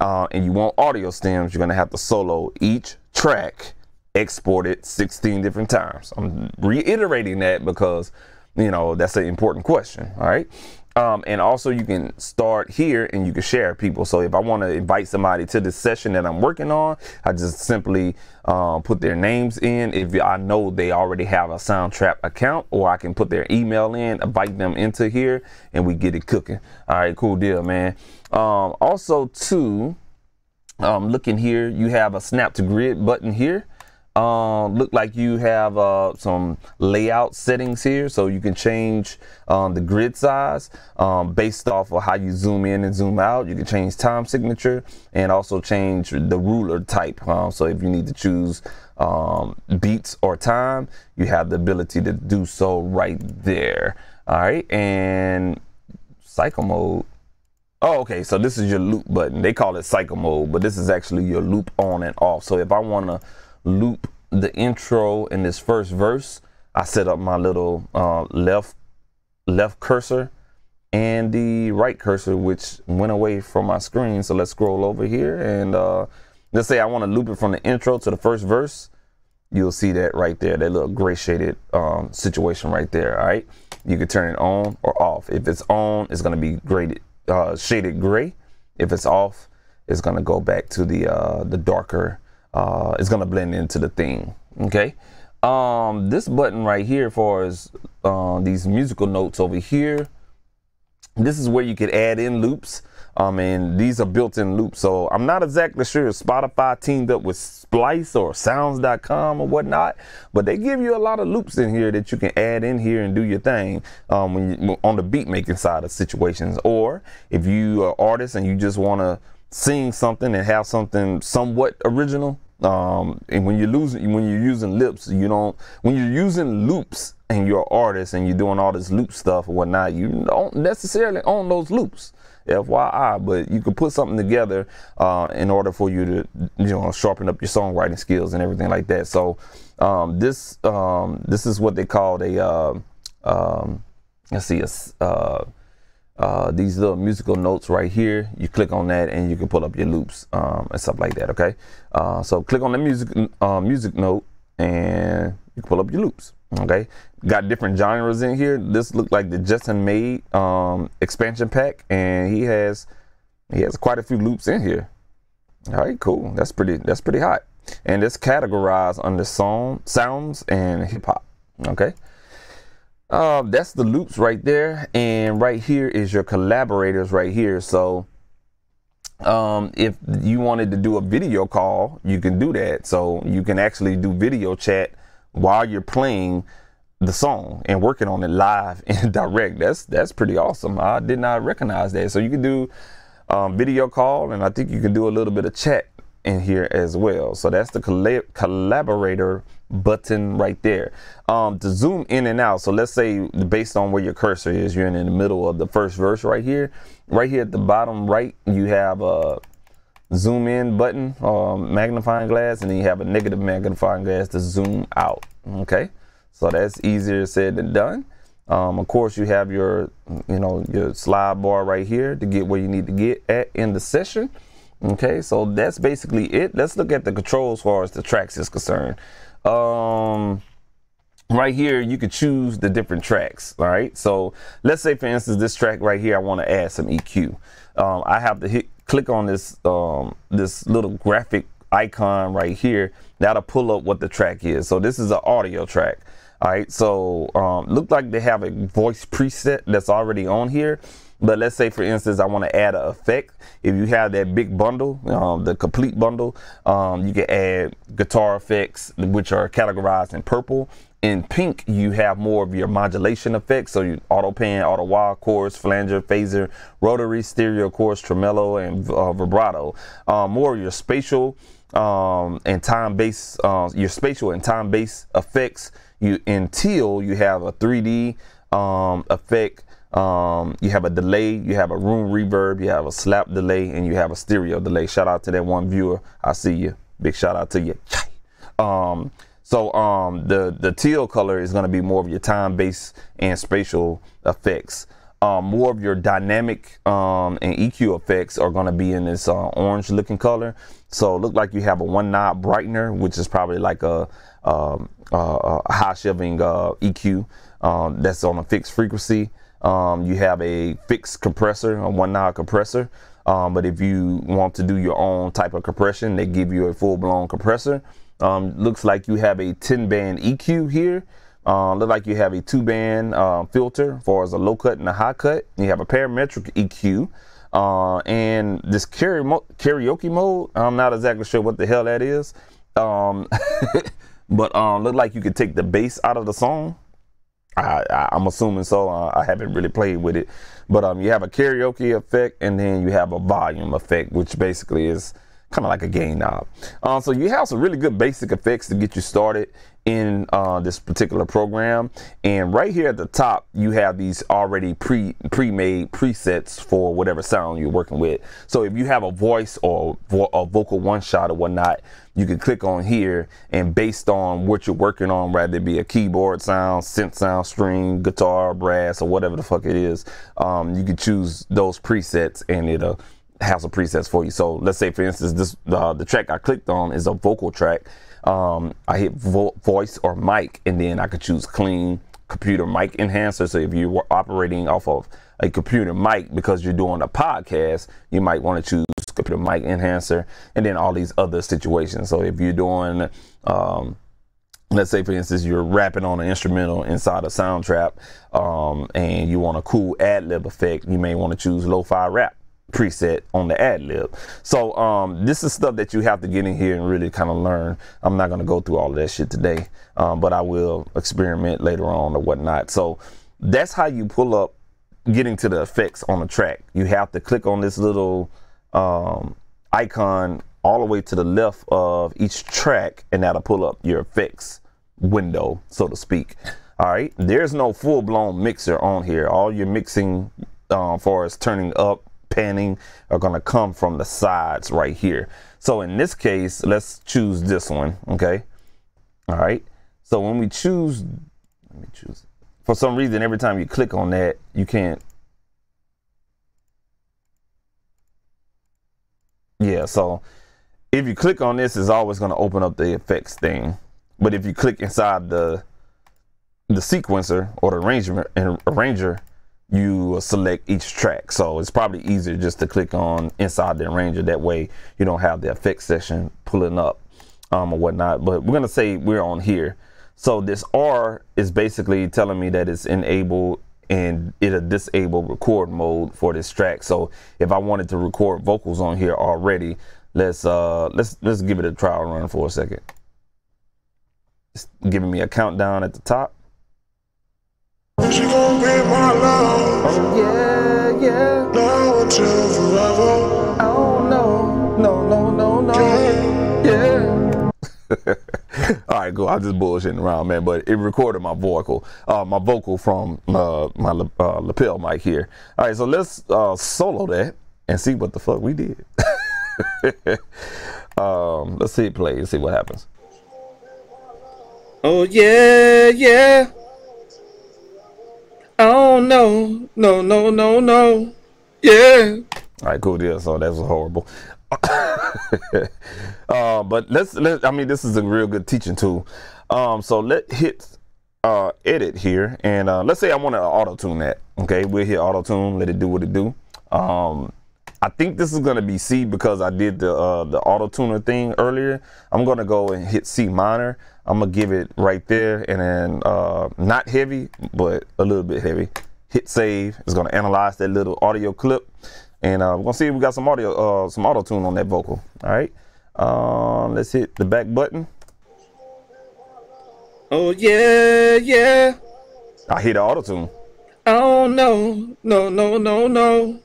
uh, and you want audio stems, you're gonna have to solo each track, export it sixteen different times. I'm reiterating that because, you know, that's an important question, all right? Um, and also you can start here and you can share people. So if I want to invite somebody to this session that I'm working on, I just simply uh, put their names in. If I know they already have a Soundtrap account, or I can put their email in, invite them into here, and we get it cooking. All right, cool deal, man. Um, also too, um, looking here, you have a snap to grid button here. Um, look like you have uh, some layout settings here, so you can change um, the grid size um, based off of how you zoom in and zoom out. You can change time signature and also change the ruler type. Um, so if you need to choose um, beats or time, you have the ability to do so right there. All right, and cycle mode. Oh, okay, so this is your loop button. They call it cycle mode, but this is actually your loop on and off. So if I want to loop the intro in this first verse, I set up my little uh, left left cursor and the right cursor, which went away from my screen. So let's scroll over here and uh, let's say I want to loop it from the intro to the first verse. You'll see that right there, that little gray shaded um, situation right there. All right, you can turn it on or off. If it's on, it's going to be graded, uh, shaded gray. If it's off, it's going to go back to the uh, the darker. Uh, it's gonna blend into the theme, okay? Um, this button right here, as far as uh, these musical notes over here, this is where you could add in loops, um, and these are built-in loops. So I'm not exactly sure if Spotify teamed up with Splice or sounds dot com or whatnot, but they give you a lot of loops in here that you can add in here and do your thing um, when you, on the beat making side of situations. Or if you are an artist and you just wanna sing something and have something somewhat original. Um, and when you're losing, when you're using loops, you don't, when you're using loops and you're an artist and you're doing all this loop stuff or whatnot, you don't necessarily own those loops, F Y I, but you can put something together uh, in order for you to, you know, sharpen up your songwriting skills and everything like that. So um, this um, this is what they call a, uh, um, let's see, a, uh, uh, these little musical notes right here. You click on that and you can pull up your loops um, and stuff like that, okay? Uh, so click on the music, uh, music note and you can pull up your loops. Okay, got different genres in here. This looked like the Jetson made um, expansion pack, and he has he has quite a few loops in here. All right, cool. That's pretty. That's pretty hot. And it's categorized under song, sounds, and hip hop. Okay, uh, that's the loops right there, and right here is your collaborators right here. So um if you wanted to do a video call, you can do that. So you can actually do video chat while you're playing the song and working on it live and direct. That's that's pretty awesome. I did not recognize that. So you can do um, video call, and I think you can do a little bit of chat in here as well. So that's the colla collaborator button right there. Um, to zoom in and out. So let's say based on where your cursor is, you're in the middle of the first verse right here. Right here at the bottom right, you have a zoom in button, um, magnifying glass, and then you have a negative magnifying glass to zoom out. Okay, so that's easier said than done. Um, of course, you have your, you know, your slide bar right here to get where you need to get at in the session. Okay, so that's basically it. Let's look at the controls as far as the tracks is concerned. Um, right here, you could choose the different tracks. All right, so let's say for instance this track right here, I want to add some E Q. Um, I have to hit. Click on this um, this little graphic icon right here. That'll pull up what the track is. So this is an audio track. All right, so um, look like they have a voice preset that's already on here. But let's say for instance, I want to add an effect. If you have that big bundle, um, the complete bundle, um, you can add guitar effects, which are categorized in purple. In pink, you have more of your modulation effects. So you auto pan, auto wah, chorus, flanger, phaser, rotary, stereo, chorus, tremolo, and uh, vibrato. Um, more of your spatial um, and time-based, uh, your spatial and time-based effects. You in teal, you have a three D um, effect. Um, you have a delay, you have a room reverb, you have a slap delay, and you have a stereo delay. Shout out to that one viewer. I see you. Big shout out to you. Um, so um, the, the teal color is going to be more of your time-based and spatial effects. Um, more of your dynamic um, and E Q effects are going to be in this uh, orange looking color. So look like you have a one knob brightener, which is probably like a, um, a, a high shivering uh, E Q um, that's on a fixed frequency. Um, you have a fixed compressor, a one knob compressor, um, but if you want to do your own type of compression, they give you a full blown compressor. Um, looks like you have a ten band E Q here. Uh, look like you have a two band uh, filter as far as a low cut and a high cut. You have a parametric E Q uh, and this karaoke mode. I'm not exactly sure what the hell that is, um, but um, look like you could take the bass out of the song. I, I, I'm assuming so. Uh, I haven't really played with it, but um, you have a karaoke effect, and then you have a volume effect, which basically is kind of like a gain knob. Uh, so you have some really good basic effects to get you started in uh, this particular program. And right here at the top, you have these already pre pre-made presets for whatever sound you're working with. So if you have a voice or vo a vocal one shot or whatnot, you can click on here, and based on what you're working on, whether it be a keyboard sound, synth sound, string, guitar, brass, or whatever the fuck it is, um, you can choose those presets, and it'll have some presets for you. So let's say for instance this uh, the track I clicked on is a vocal track. um, I hit vo voice or mic, and then I could choose clean computer mic enhancer. So if you were operating off of a computer mic because you're doing a podcast, you might want to choose computer mic enhancer, and then all these other situations. So if you're doing um, let's say for instance you're rapping on an instrumental inside a Soundtrap um, and you want a cool ad-lib effect, you may want to choose lo-fi rap preset on the ad lib. So um, this is stuff that you have to get in here and really kind of learn. I'm not going to go through all of that shit today, um, but I will experiment later on or whatnot. So that's how you pull up getting to the effects on the track. You have to click on this little um, icon all the way to the left of each track, and that'll pull up your effects window, so to speak. All right, there's no full-blown mixer on here. All your mixing uh, far as turning up, panning, are gonna come from the sides right here. So in this case, let's choose this one, okay? All right, so when we choose, let me choose. For some reason, every time you click on that, you can't. Yeah, so if you click on this, it's always gonna open up the effects thing. But if you click inside the the sequencer or the arranger, and arranger, you select each track. So it's probably easier just to click on inside the arranger. That way you don't have the effects section pulling up um, or whatnot. But we're gonna say we're on here. So this R is basically telling me that it's enabled, and it'll disable record mode for this track. So if I wanted to record vocals on here already, let's uh let's let's give it a trial run for a second. It's giving me a countdown at the top. She gonna be my love. Oh yeah, yeah. Now until forever. Oh no, no, no, no, no. Yeah. yeah. All right, cool. I'm just bullshitting around, man, but it recorded my vocal, uh, my vocal from uh, my uh, lapel mic here. All right, so let's uh, solo that and see what the fuck we did. um, let's see it play and see what happens. Oh yeah, yeah. Oh no, no, no, no, no. Yeah. All right, cool deal. So that was horrible. uh, but let's, let, I mean, this is a real good teaching tool. Um, so let's hit uh, edit here. And uh, let's say I want to auto-tune that. Okay, we'll hit auto-tune, let it do what it do. Um, I think this is going to be C because I did the, uh, the auto-tuner thing earlier. I'm going to go and hit C minor. I'm going to give it right there. And then uh, not heavy, but a little bit heavy. Hit save. It's going to analyze that little audio clip. And uh, we're gonna see if we got some audio, uh, some auto tune on that vocal. All right, um, let's hit the back button. Oh yeah, yeah. I hit the auto tune. Oh no, no, no, no, no.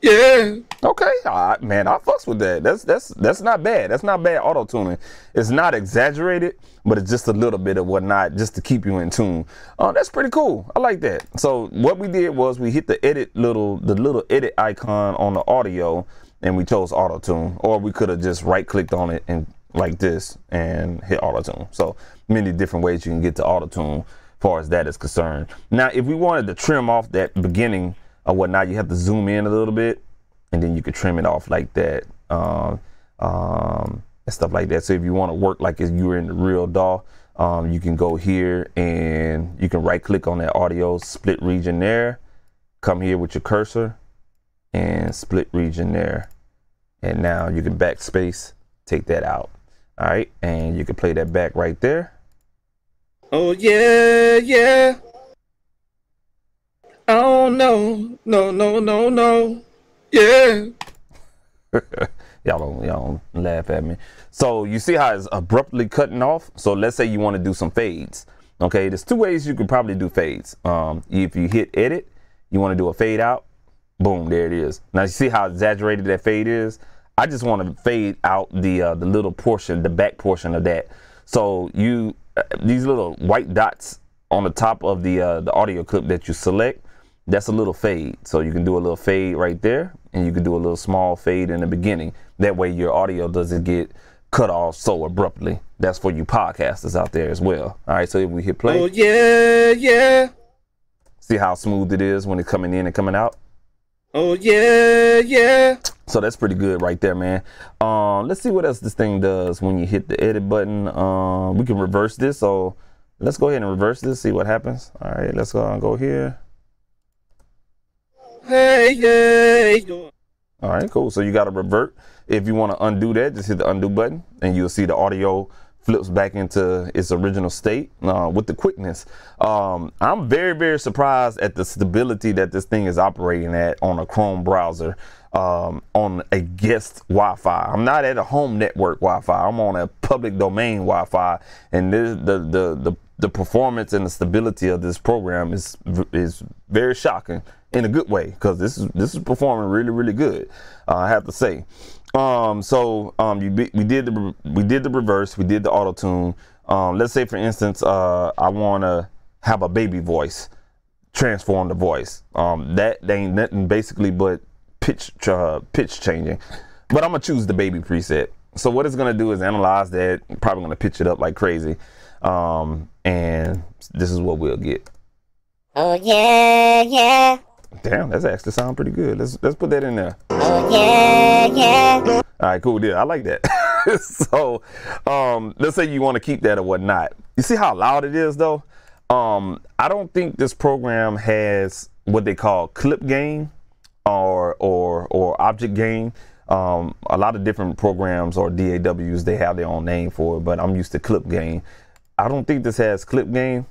Yeah. Okay, all right, man, I fucks with that. That's that's that's not bad. That's not bad auto tuning. It's not exaggerated, but it's just a little bit of whatnot just to keep you in tune. Uh, that's pretty cool. I like that. So what we did was we hit the edit little, the little edit icon on the audio, and we chose auto tune, or we could have just right clicked on it and like this and hit auto tune. So many different ways you can get to auto tune as far as that is concerned. Now, if we wanted to trim off that beginning or whatnot, you have to zoom in a little bit and then you could trim it off like that. Um, um, and stuff like that. So if you want to work like if you were in the real D A W, um, you can go here and you can right click on that audio split region there, come here with your cursor and split region there. And now you can backspace, take that out. All right, and you can play that back right there. Oh yeah, yeah. Oh no, no, no, no, no, yeah. Y'all don't, y'all don't laugh at me. So you see how it's abruptly cutting off? So let's say you want to do some fades. Okay, there's two ways you could probably do fades. Um, if you hit edit, you want to do a fade out, boom, there it is. Now you see how exaggerated that fade is? I just want to fade out the, uh, the little portion, the back portion of that. So you, uh, these little white dots on the top of the, uh, the audio clip that you select, that's a little fade. So you can do a little fade right there, and you can do a little small fade in the beginning. That way your audio doesn't get cut off so abruptly. That's for you podcasters out there as well. All right, so if we hit play. Oh yeah, yeah. See how smooth it is when it's coming in and coming out? Oh yeah, yeah. So that's pretty good right there, man. Uh, let's see what else this thing does when you hit the edit button. Uh, we can reverse this. So let's go ahead and reverse this, see what happens. All right, let's go, and go here. Hey, hey. All right, cool. So you got to revert. If you want to undo that, just hit the undo button and you'll see the audio flips back into its original state uh, with the quickness. Um, I'm very, very surprised at the stability that this thing is operating at on a Chrome browser um, on a guest Wi-Fi. I'm not at a home network Wi-Fi. I'm on a public domain Wi-Fi, and this, the, the, the the performance and the stability of this program is is very shocking in a good way, because this is this is performing really, really good, uh, I have to say. Um, so um, you be, we did the we did the reverse, we did the auto tune. Um, let's say, for instance, uh, I want to have a baby voice, transform the voice. Um, that they ain't nothing basically but pitch uh, pitch changing. But I'm gonna choose the baby preset. So what it's gonna do is analyze that. Probably gonna pitch it up like crazy. Um, and this is what we'll get. Oh yeah, yeah. Damn, that's actually sound pretty good. Let's let's put that in there. Oh yeah, yeah. All right, cool deal. I like that. So, um, let's say you want to keep that or whatnot. You see how loud it is, though. Um, I don't think this program has what they call clip gain or or or object gain. Um, a lot of different programs or D A Ws, they have their own name for it, but I'm used to clip gain. I don't think this has clip gain.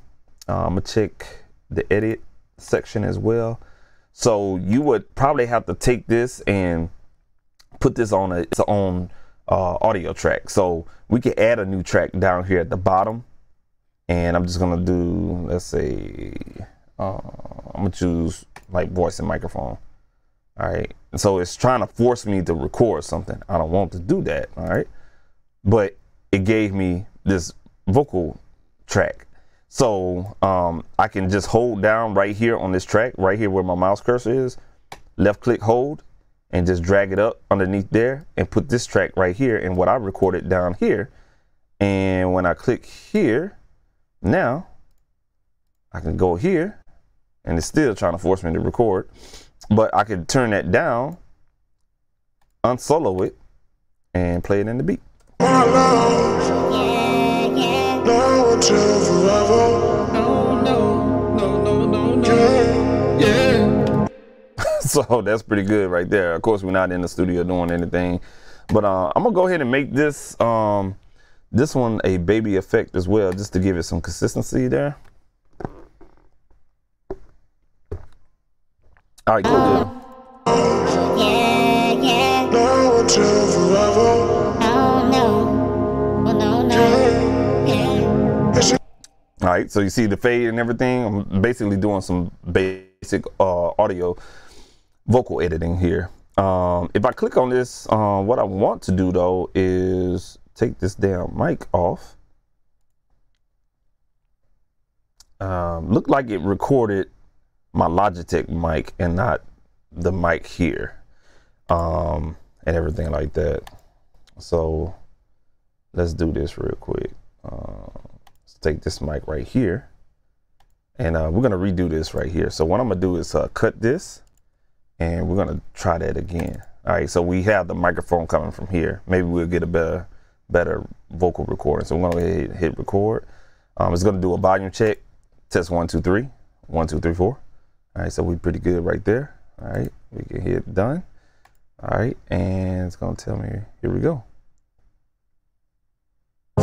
Uh, I'm gonna check the edit section as well. So you would probably have to take this and put this on a, its own uh, audio track. So we could add a new track down here at the bottom, and I'm just gonna do, let's say, uh, I'm gonna choose like voice and microphone. All right, so it's trying to force me to record something. I don't want to do that, all right? But it gave me this vocal track. So um, I can just hold down right here on this track, right here where my mouse cursor is, left click hold, and just drag it up underneath there and put this track right here and what I recorded down here. And when I click here, now I can go here, and it's still trying to force me to record. But I could turn that down, unsolo it, and play it in the beat. So that's pretty good right there. Of course, we're not in the studio doing anything, but uh, I'm gonna go ahead and make this um, this one a baby effect as well, just to give it some consistency there. All right, cool dude. Oh, yeah, yeah. Now until forever. Oh, no. Well, no, no. Yeah. Yeah. All right, so you see the fade and everything. I'm basically doing some basic uh, audio vocal editing here. Um, if I click on this, uh, what I want to do, though, is take this damn mic off. Um, looked like it recorded my Logitech mic and not the mic here, um, and everything like that. So let's do this real quick. Uh, let's take this mic right here, and uh, we're gonna redo this right here. So what I'm gonna do is uh, cut this, and we're gonna try that again. All right, so we have the microphone coming from here. Maybe we'll get a better, better vocal recording. So we're gonna go ahead and hit record. Um, it's gonna do a volume check. Test one, two, three. One, two, three, four. All right, so we're pretty good right there. All right, we can hit done. All right, and it's gonna tell me, here we go.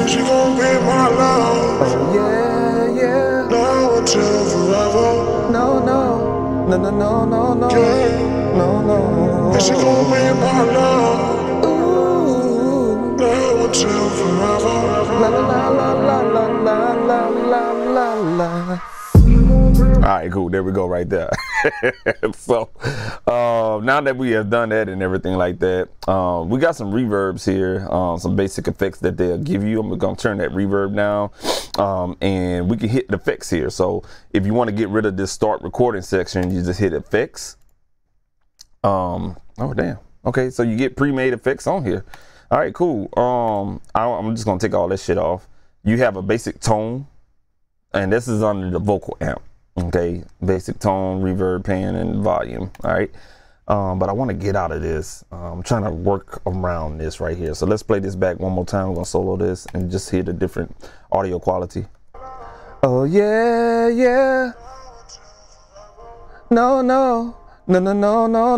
She gonna be my love. Oh, yeah, yeah. Now until forever. No, no, no, no, no, no, no, yeah. No, no. She gonna be my love. Ooh. Now until forever. La, la, la, la, la, la, la, la, la, la. All right, cool, there we go right there. So uh, now that we have done that and everything like that, uh, we got some reverbs here, uh, some basic effects that they'll give you. I'm gonna turn that reverb down, um, and we can hit the effects here. So if you wanna get rid of this start recording section, you just hit effects. Um, oh, damn. Okay, so you get pre-made effects on here. All right, cool. Um, I, I'm just gonna take all that shit off. You have a basic tone, and this is under the vocal amp. Okay, basic tone, reverb, pan, and volume. All right, um, but I want to get out of this. Uh, I'm trying to work around this right here. So let's play this back one more time. We're gonna solo this and just hear the different audio quality. Oh yeah, yeah. No, no, no, no, no, no,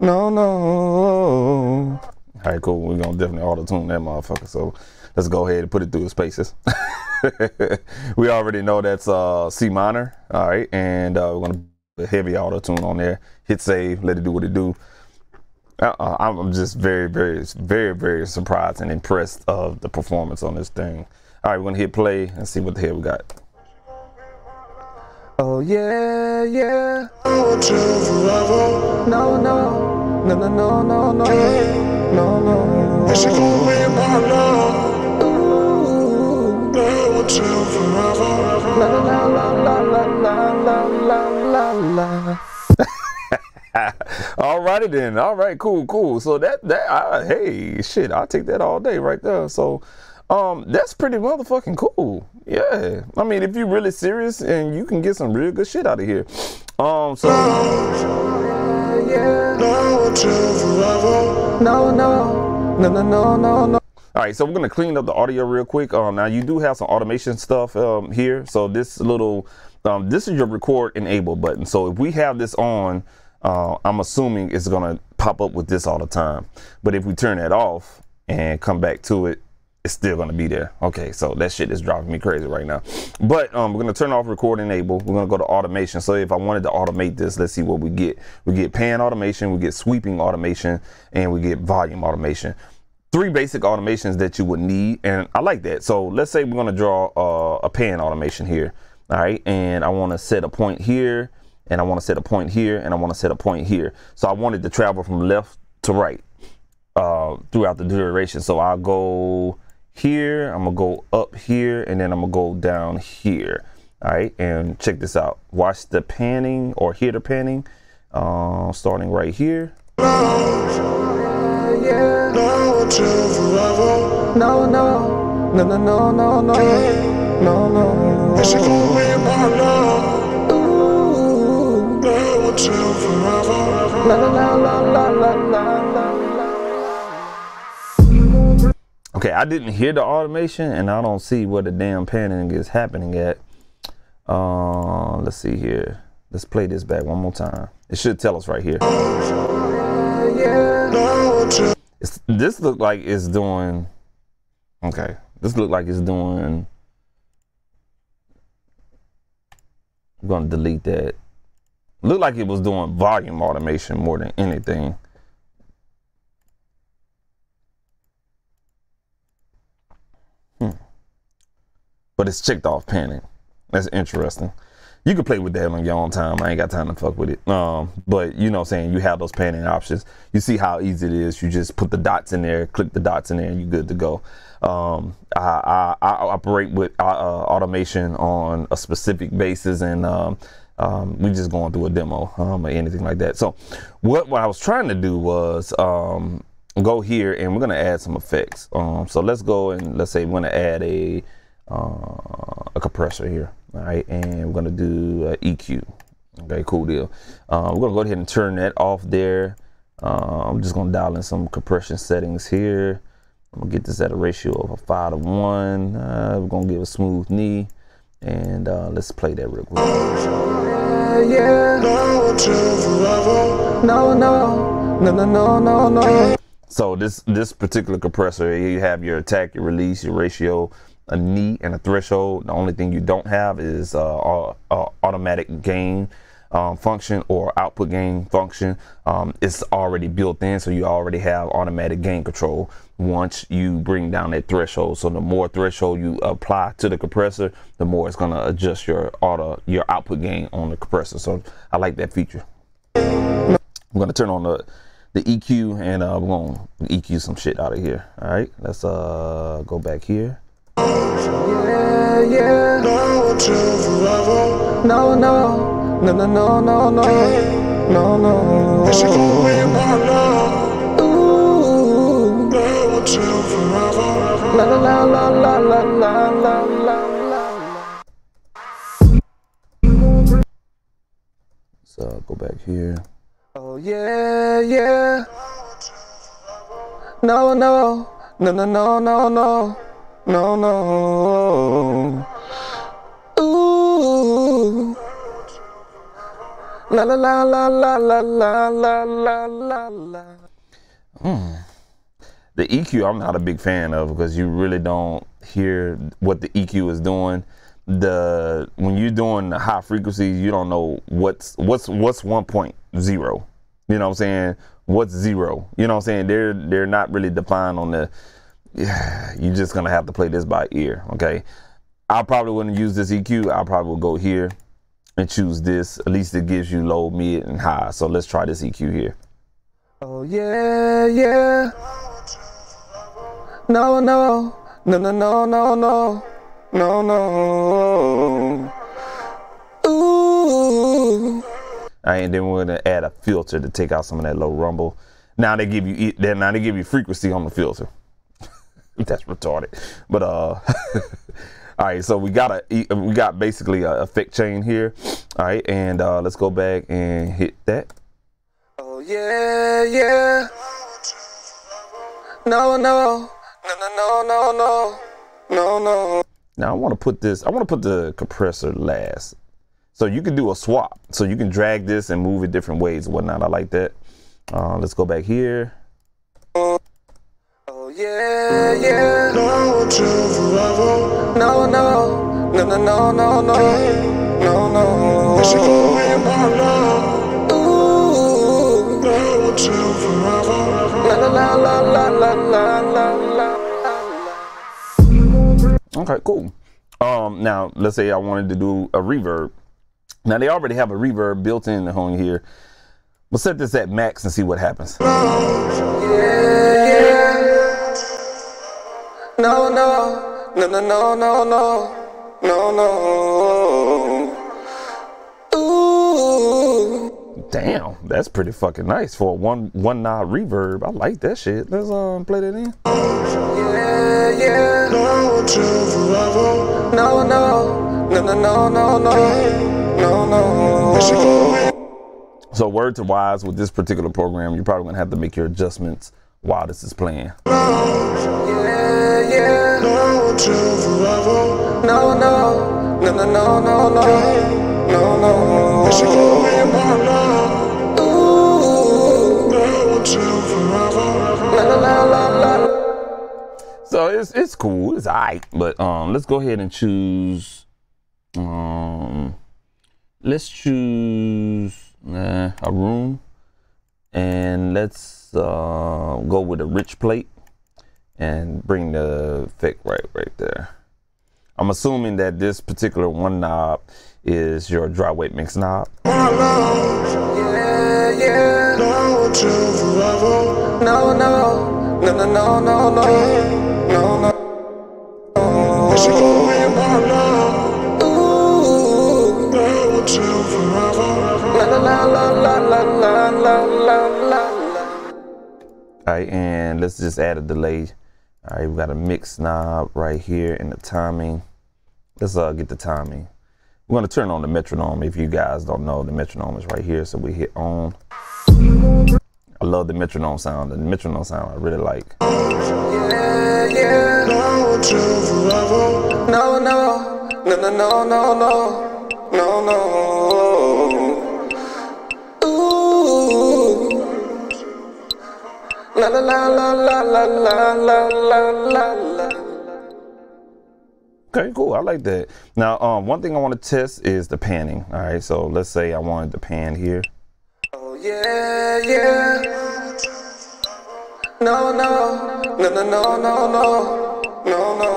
no, no, no. All right, cool. We're gonna definitely auto-tune that motherfucker. So let's go ahead and put it through the spaces. We already know that's uh, C minor, all right? And uh, we're gonna put a heavy auto-tune on there. Hit save, let it do what it do. Uh-uh, I'm just very, very, very, very surprised and impressed of the performance on this thing. All right, we're gonna hit play and see what the hell we got. Oh yeah, yeah. No, no, no, no, no, no, no, no, no. Is it gonna be my love? Ooh, now until forever. La la la la la la la la la. All righty then. All right, cool, cool. So that that I, hey, shit, I'll take that all day right there. So. Um, that's pretty motherfucking cool. Yeah. I mean, if you're really serious and you can get some real good shit out of here. Um, so. No, yeah. No, no, no, no, no, no, no. All right, so we're going to clean up the audio real quick. Um, now you do have some automation stuff, um, here. So this little, um, this is your record enable button. So if we have this on, uh, I'm assuming it's going to pop up with this all the time, but if we turn that off and come back to it, it's still gonna be there. Okay, so that shit is driving me crazy right now. But um, we're gonna turn off record enable. We're gonna go to automation. So if I wanted to automate this, let's see what we get. We get pan automation, we get sweeping automation, and we get volume automation. Three basic automations that you would need, and I like that. So let's say we're gonna draw uh, a pan automation here, all right? And I wanna set a point here, and I wanna set a point here, and I wanna set a point here. So I wanted to travel from left to right uh, throughout the duration. So I'll go here, I'm gonna go up here, and then I'm gonna go down here. All right, and check this out. Watch the panning, or hear the panning, uh, starting right here. No, yeah. No, no, no, no, no, no, no, no, no. Is it gonna be my love? Ooh. Now until forever. La, la, la, la, la, la, la. Okay, I didn't hear the automation, and I don't see where the damn panning is happening at. Uh, let's see here. Let's play this back one more time. It should tell us right here. It's, this look like it's doing, okay. This look like it's doing, I'm gonna delete that. Look like it was doing volume automation more than anything. But it's checked off panning. That's interesting. You can play with that on your own time. I ain't got time to fuck with it. Um, but you know what I'm saying? You have those panning options. You see how easy it is. You just put the dots in there, click the dots in there, and you're good to go. Um, I, I, I operate with uh, automation on a specific basis, and um, um, we're just going through a demo um, or anything like that. So what, what I was trying to do was um, go here, and we're gonna add some effects. Um, so let's go and let's say we're gonna add a, Uh, a compressor here, all right, and we're gonna do uh, E Q. Okay, cool deal. Uh, we're gonna go ahead and turn that off there. Uh, I'm just gonna dial in some compression settings here. I'm gonna get this at a ratio of a five to one. Uh, we're gonna give a smooth knee, and uh, let's play that real quick. Yeah, yeah. No, no, no, no, no, no, no. So this this particular compressor, you have your attack, your release, your ratio, a knee, and a threshold. The only thing you don't have is uh, uh automatic gain um, function or output gain function. Um, it's already built in, so you already have automatic gain control once you bring down that threshold. So the more threshold you apply to the compressor, the more it's gonna adjust your auto your output gain on the compressor. So I like that feature. I'm gonna turn on the the E Q, and uh, we're gonna E Q some shit out of here. All right, let's uh go back here. Yeah, yeah. No, no, no, no, no, no, no, no, no. Is it gonna be my love? Ooh. Now until forever. La, la, la, la, la, la, la, la, la. So go back here. Oh yeah, yeah. No, no, no, no, no, no, no. No, no. Ooh. La la la la la la la la la la la. Mm. The E Q I'm not a big fan of, because you really don't hear what the E Q is doing. The when you're doing the high frequencies, you don't know what's what's what's one point zero. You know what I'm saying? What's zero? You know what I'm saying? They're they're not really defined on the yeah, you're just gonna have to play this by ear, okay? I probably wouldn't use this E Q. I probably would go here and choose this. At least it gives you low, mid, and high. So let's try this E Q here. Oh yeah, yeah. No, no, no, no, no, no, no, no, no. Ooh. And then we're gonna add a filter to take out some of that low rumble. Now they give you then now they give you frequency on the filter. That's retarded. But uh. All right, so we got a we got basically a effect chain here. All right, and uh, let's go back and hit that. Oh yeah, yeah. No, no, no, no, no, no, no, no. Now I want to put this. I want to put the compressor last. So you can do a swap. So you can drag this and move it different ways and whatnot. I like that. Uh, let's go back here. Oh yeah, yeah. No, no, no, no, no, no, no, no, no, no. Ooh. La, la, la, la, la, la, la, la. Okay, cool. Um, now let's say I wanted to do a reverb. Now they already have a reverb built in on here. We'll set this at max and see what happens. Yeah. No, no. No, no, no, no, no, no, no. Ooh. Damn, that's pretty fucking nice for a one one knob reverb. I like that shit. Let's um play that in. Yeah, yeah. No, no, no, no, no, no, no, no. So word to wise, with this particular program, you're probably gonna have to make your adjustments while this is playing. Yeah, yeah. No, no, no, no, no, no, no, no, no. Ooh. So it's it's cool, it's alright, but um, let's go ahead and choose. Um, let's choose uh, a room, and let's. Uh, go with a rich plate and bring the effect right right there. I'm assuming that this particular one knob is your dry weight mix knob. Yeah, yeah. No, no, no, no, no, no, no, no, no. Right, and let's just add a delay. All right, we got a mix knob right here and the timing. Let's uh, get the timing. We're gonna turn on the metronome. If you guys don't know, the metronome is right here. So we hit on. I love the metronome sound. The metronome sound I really like. Yeah, yeah. No, no, no, no, no, no, no, no, no. Ooh. La la la la la la la la la la. Okay, cool. I like that. Now, um, one thing I want to test is the panning. All right, so let's say I wanted to pan here. Oh yeah, yeah. No, no, no, no, no, no, no, no, no.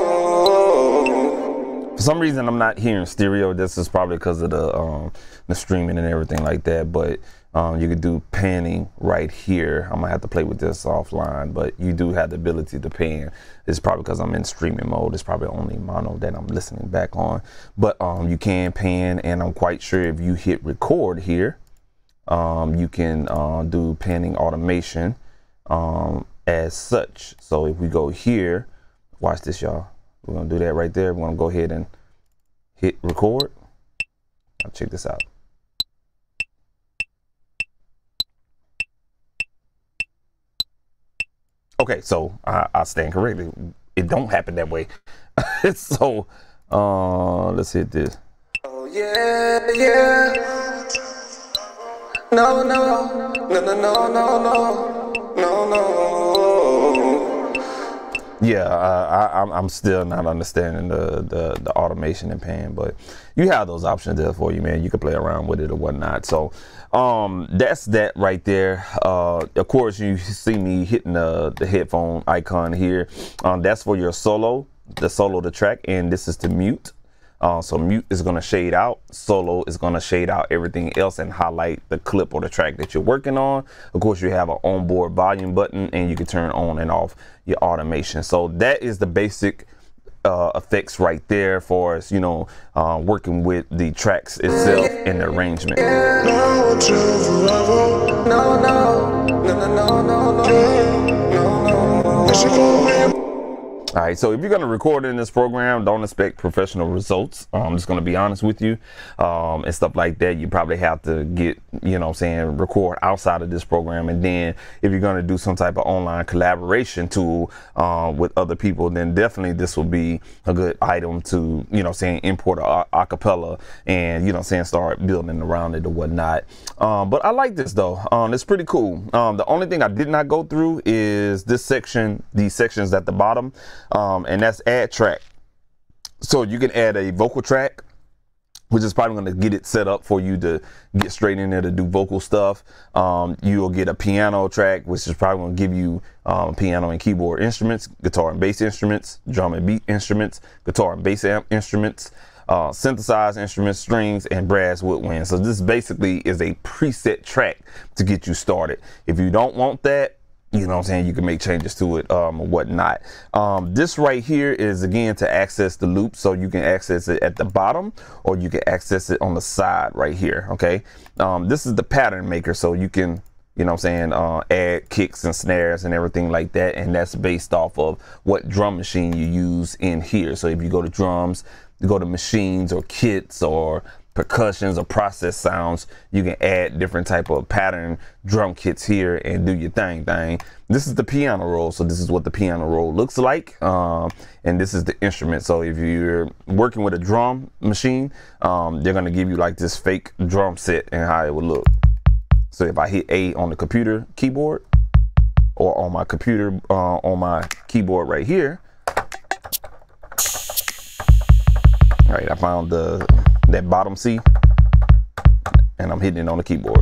For some reason, I'm not hearing stereo. This is probably because of the um the streaming and everything like that, but. Um, you could do panning right here. I'm gonna have to play with this offline, but you do have the ability to pan. It's probably because I'm in streaming mode. It's probably only mono that I'm listening back on. But um, you can pan, and I'm quite sure if you hit record here, um, you can uh, do panning automation um, as such. So if we go here, watch this, y'all. We're gonna do that right there. We're gonna go ahead and hit record. Now check this out. Okay, so I, I stand corrected. It don't happen that way. So uh, let's hit this. Oh yeah, yeah. No, no, no, no, no, no, no, no, no. Yeah, uh, I, I'm, I'm still not understanding the, the, the automation and paying, but you have those options there for you, man. You can play around with it or whatnot. So um, that's that right there. Uh, of course, you see me hitting the, the headphone icon here. Um, that's for your solo, the solo the track, and this is to mute. Uh, so mute is gonna shade out, solo is gonna shade out everything else and highlight the clip or the track that you're working on. Of course, you have an onboard volume button and you can turn on and off your automation. So that is the basic uh, effects right there for us, you know, uh, working with the tracks itself and the arrangement. All right, so if you're gonna record in this program, don't expect professional results. I'm just gonna be honest with you, um, and stuff like that. You probably have to get, you know what I'm saying, record outside of this program. And then if you're gonna do some type of online collaboration tool uh, with other people, then definitely this will be a good item to, you know what I'm saying, import a acapella and, you know what I'm saying, start building around it or whatnot. Um, but I like this though, um, it's pretty cool. Um, the only thing I did not go through is this section, these sections at the bottom. Um, and that's add track. So you can add a vocal track, which is probably going to get it set up for you to get straight in there to do vocal stuff. Um, you'll get a piano track, which is probably going to give you um, piano and keyboard instruments, guitar and bass instruments, drum and beat instruments, guitar and bass amp instruments, uh, synthesized instruments, strings, and brass woodwind. So this basically is a preset track to get you started. If you don't want that, you know what I'm saying, you can make changes to it um, or whatnot. Um, this right here is, again, to access the loop. So you can access it at the bottom or you can access it on the side right here, okay? Um, this is the pattern maker. So you can, you know what I'm saying, uh, add kicks and snares and everything like that. And that's based off of what drum machine you use in here. So if you go to drums, you go to machines or kits or percussions or process sounds, you can add different type of pattern drum kits here and do your thing thing. This is the piano roll, so this is what the piano roll looks like, um, and this is the instrument. So if you're working with a drum machine, um, they're gonna give you like this fake drum set and how it would look. So if I hit A on the computer keyboard or on my computer, uh, on my keyboard right here. All right, I found the that bottom C and I'm hitting it on the keyboard.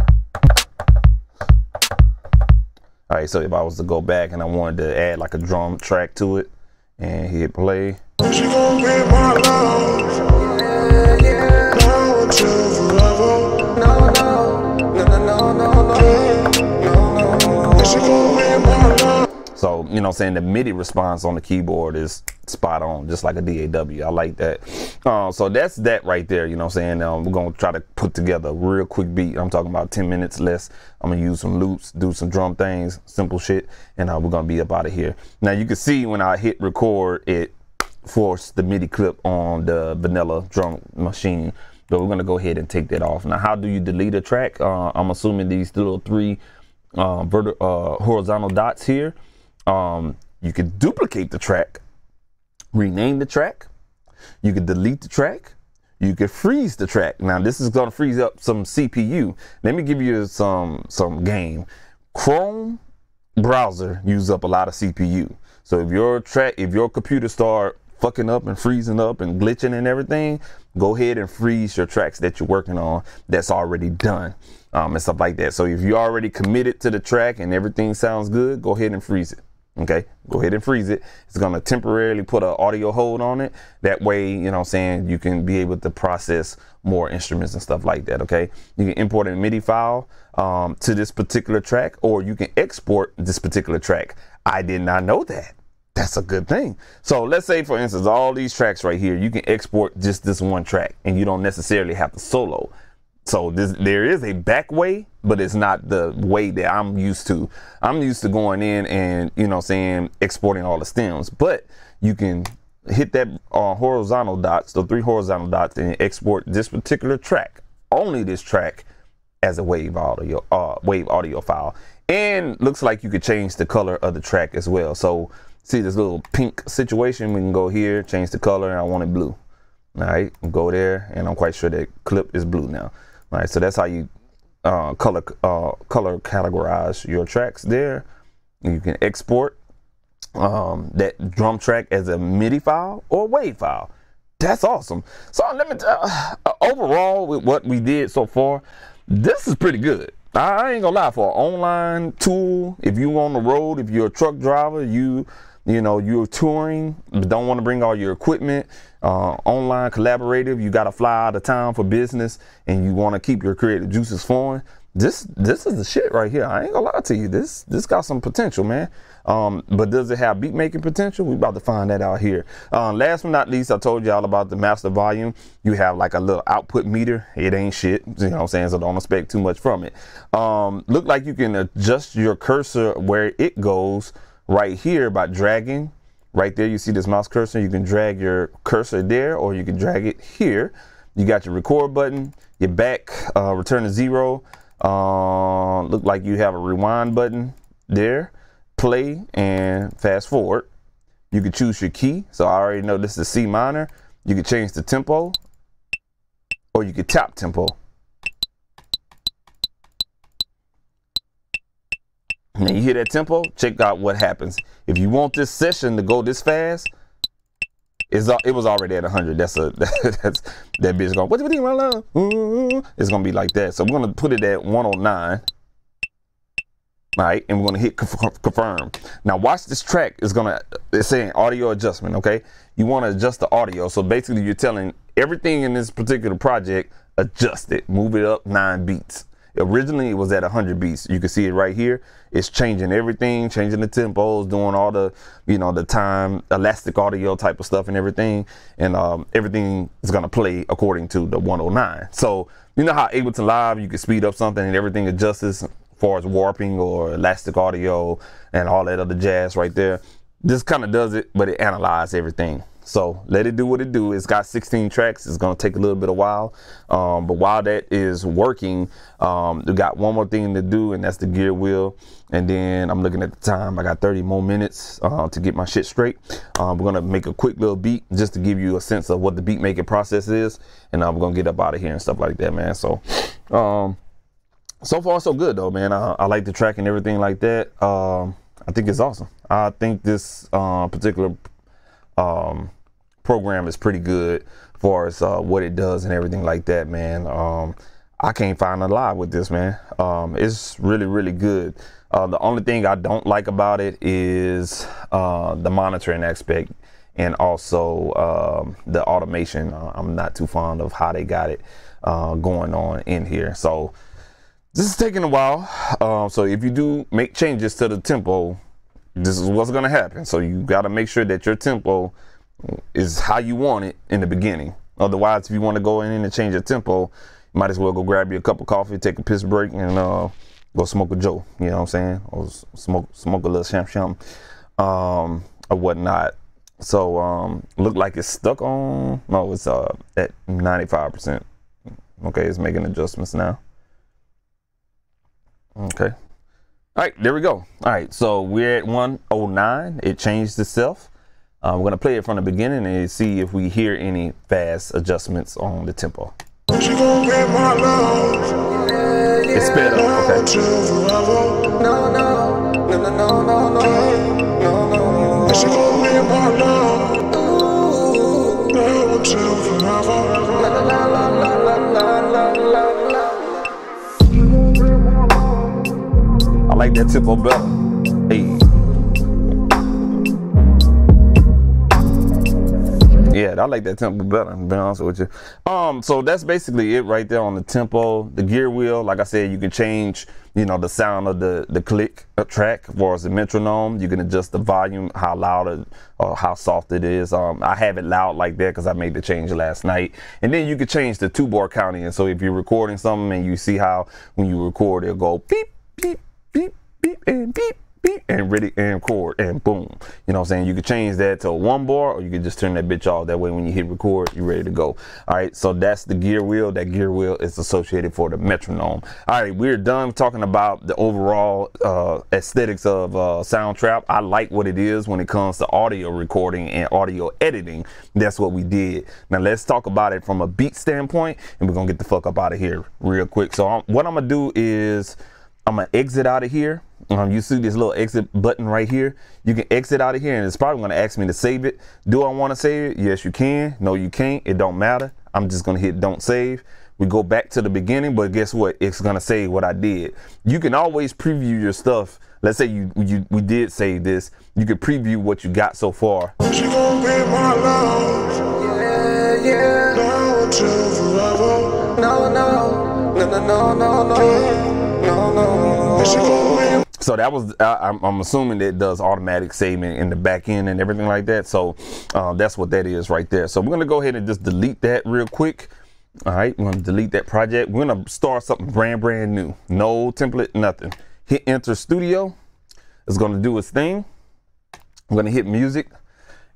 All right, so if I was to go back and I wanted to add like a drum track to it and hit play. So, you know what I'm saying, the MIDI response on the keyboard is spot on, just like a D A W. I like that. Uh, so that's that right there, you know what I'm saying? Um, we're gonna try to put together a real quick beat. I'm talking about ten minutes less. I'm gonna use some loops, do some drum things, simple shit, and uh, we're gonna be up out of here. Now you can see when I hit record, it forced the MIDI clip on the vanilla drum machine. But we're gonna go ahead and take that off. Now, how do you delete a track? Uh, I'm assuming these little three uh, vert uh, horizontal dots here. Um, you could duplicate the track, rename the track, you could delete the track, you could freeze the track. Now this is gonna freeze up some C P U. Let me give you some, some game. Chrome browser uses up a lot of C P U. So if your track, if your computer start fucking up and freezing up and glitching and everything, go ahead and freeze your tracks that you're working on that's already done um, and stuff like that. So if you're already committed to the track and everything sounds good, go ahead and freeze it. Okay, go ahead and freeze it. It's gonna temporarily put an audio hold on it. That way, you know what I'm saying, you can be able to process more instruments and stuff like that, okay? You can import a MIDI file um, to this particular track, or you can export this particular track. I did not know that. That's a good thing. So let's say, for instance, all these tracks right here, you can export just this one track and you don't necessarily have to solo. So this, there is a back way, but it's not the way that I'm used to. I'm used to going in and, you know what I'm saying, exporting all the stems, but you can hit that uh, horizontal dots, the three horizontal dots, and export this particular track, only this track, as a wave audio, uh, wave audio file. And looks like you could change the color of the track as well. So see this little pink situation, we can go here, change the color, and I want it blue. All right, go there, and I'm quite sure that clip is blue now. All right, so that's how you uh, color uh, color categorize your tracks there. You can export, um, that drum track as a MIDI file or WAV file. That's awesome. So let me uh, overall with what we did so far, this is pretty good. I ain't gonna lie, for an online tool, if you on the road, if you're a truck driver, you you know, you're touring, but don't want to bring all your equipment, uh, online collaborative, you got to fly out of town for business and you want to keep your creative juices flowing. This, this is the shit right here. I ain't gonna lie to you. This, this got some potential, man. Um, but does it have beat making potential? We about to find that out here. Uh, last but not least, I told y'all about the master volume. You have like a little output meter. It ain't shit. You know what I'm saying? So don't expect too much from it. Um, look like you can adjust your cursor where it goes right here by dragging. Right there, you see this mouse cursor. You can drag your cursor there, or you can drag it here. You got your record button, your back, uh, return to zero. Uh, look like you have a rewind button there, play and fast forward. You can choose your key. So I already know this is C minor. You can change the tempo, or you could tap tempo. Now you hear that tempo, check out what happens. If you want this session to go this fast, it's, it was already at one hundred. That's a that's that bitch going, what's my love? It's gonna be like that. So we're gonna put it at one oh nine. All right, and we're gonna hit confirm. Now watch this track. It's gonna it's saying audio adjustment. Okay, you want to adjust the audio. So basically, you're telling everything in this particular project, adjust it, move it up nine beats. Originally it was at one hundred beats. You can see it right here. It's changing everything, changing the tempos, doing all the, you know, the time, elastic audio type of stuff and everything. And um, everything is going to play according to the one oh nine. So you know how Ableton Live, you can speed up something and everything adjusts as far as warping or elastic audio and all that other jazz right there. This kind of does it, but it analyzes everything. So let it do what it do. It's got sixteen tracks. It's going to take a little bit of while. Um, but while that is working, um, we got one more thing to do, and that's the gear wheel. And then I'm looking at the time. I got thirty more minutes uh, to get my shit straight. Um, we're going to make a quick little beat just to give you a sense of what the beat making process is. And I'm going to get up out of here and stuff like that, man. So um, so far, so good, though, man. I, I like the track and everything like that. Um, I think it's awesome. I think this uh, particular um program is pretty good as far as uh what it does and everything like that, man. um I can't find a lie with this, man. Um it's really, really good. Uh the only thing I don't like about it is uh the monitoring aspect, and also um the automation. uh, I'm not too fond of how they got it uh going on in here. So this is taking a while. Um so if you do make changes to the tempo, this is what's going to happen. So you got to make sure that your tempo is how you want it in the beginning. Otherwise, if you want to go in and change your tempo, you might as well go grab you a cup of coffee, take a piss break, and uh, go smoke a joe. You know what I'm saying? Or smoke smoke a little sham sham um, or whatnot. So um, look like it's stuck on. No, it's uh, at ninety-five percent. Okay, it's making adjustments now. Okay. All right, there we go. All right, so we're at one oh nine. It changed itself. Uh, we're going to play it from the beginning and see if we hear any fast adjustments on the tempo. It's sped up, okay. No, no, no, no, no, no, no, no, no. I like that tempo better. Hey. Yeah, I like that tempo better, to be honest with you. Um, so that's basically it right there on the tempo. The gear wheel, like I said, you can change, you know, the sound of the, the click track as far as the metronome. You can adjust the volume, how loud it, or how soft it is. Um, I have it loud like that because I made the change last night. And then you can change the two bar counting. And so if you're recording something and you see how when you record, it'll go beep, beep, beep, beep, and beep, beep, and ready, and record, and boom. You know what I'm saying? You could change that to one bar, or you could just turn that bitch off. That way, when you hit record, you're ready to go. All right, so that's the gear wheel. That gear wheel is associated for the metronome. All right, we're done talking about the overall uh, aesthetics of uh, Soundtrap. I like what it is when it comes to audio recording and audio editing. That's what we did. Now, let's talk about it from a beat standpoint, and we're going to get the fuck up out of here real quick. So I'm, what I'm going to do is... I'm gonna exit out of here. Um, you see this little exit button right here. You can exit out of here, and it's probably gonna ask me to save it. Do I wanna save it? Yes, you can. No, you can't. It don't matter. I'm just gonna hit don't save. We go back to the beginning, but guess what? It's gonna save what I did. You can always preview your stuff. Let's say you, you we did save this. You could preview what you got so far. She gonna be my love. Yeah, yeah. Now until forever. No, no, no, no, no, no, no, no, no. She gonna be. So that was, I, I'm, I'm assuming that it does automatic saving in the back end and everything like that. So uh, that's what that is right there. So we're gonna go ahead and just delete that real quick. All right, we're gonna delete that project. We're gonna start something brand, brand new. No template, nothing. Hit Enter Studio. It's gonna do its thing. I'm gonna hit Music.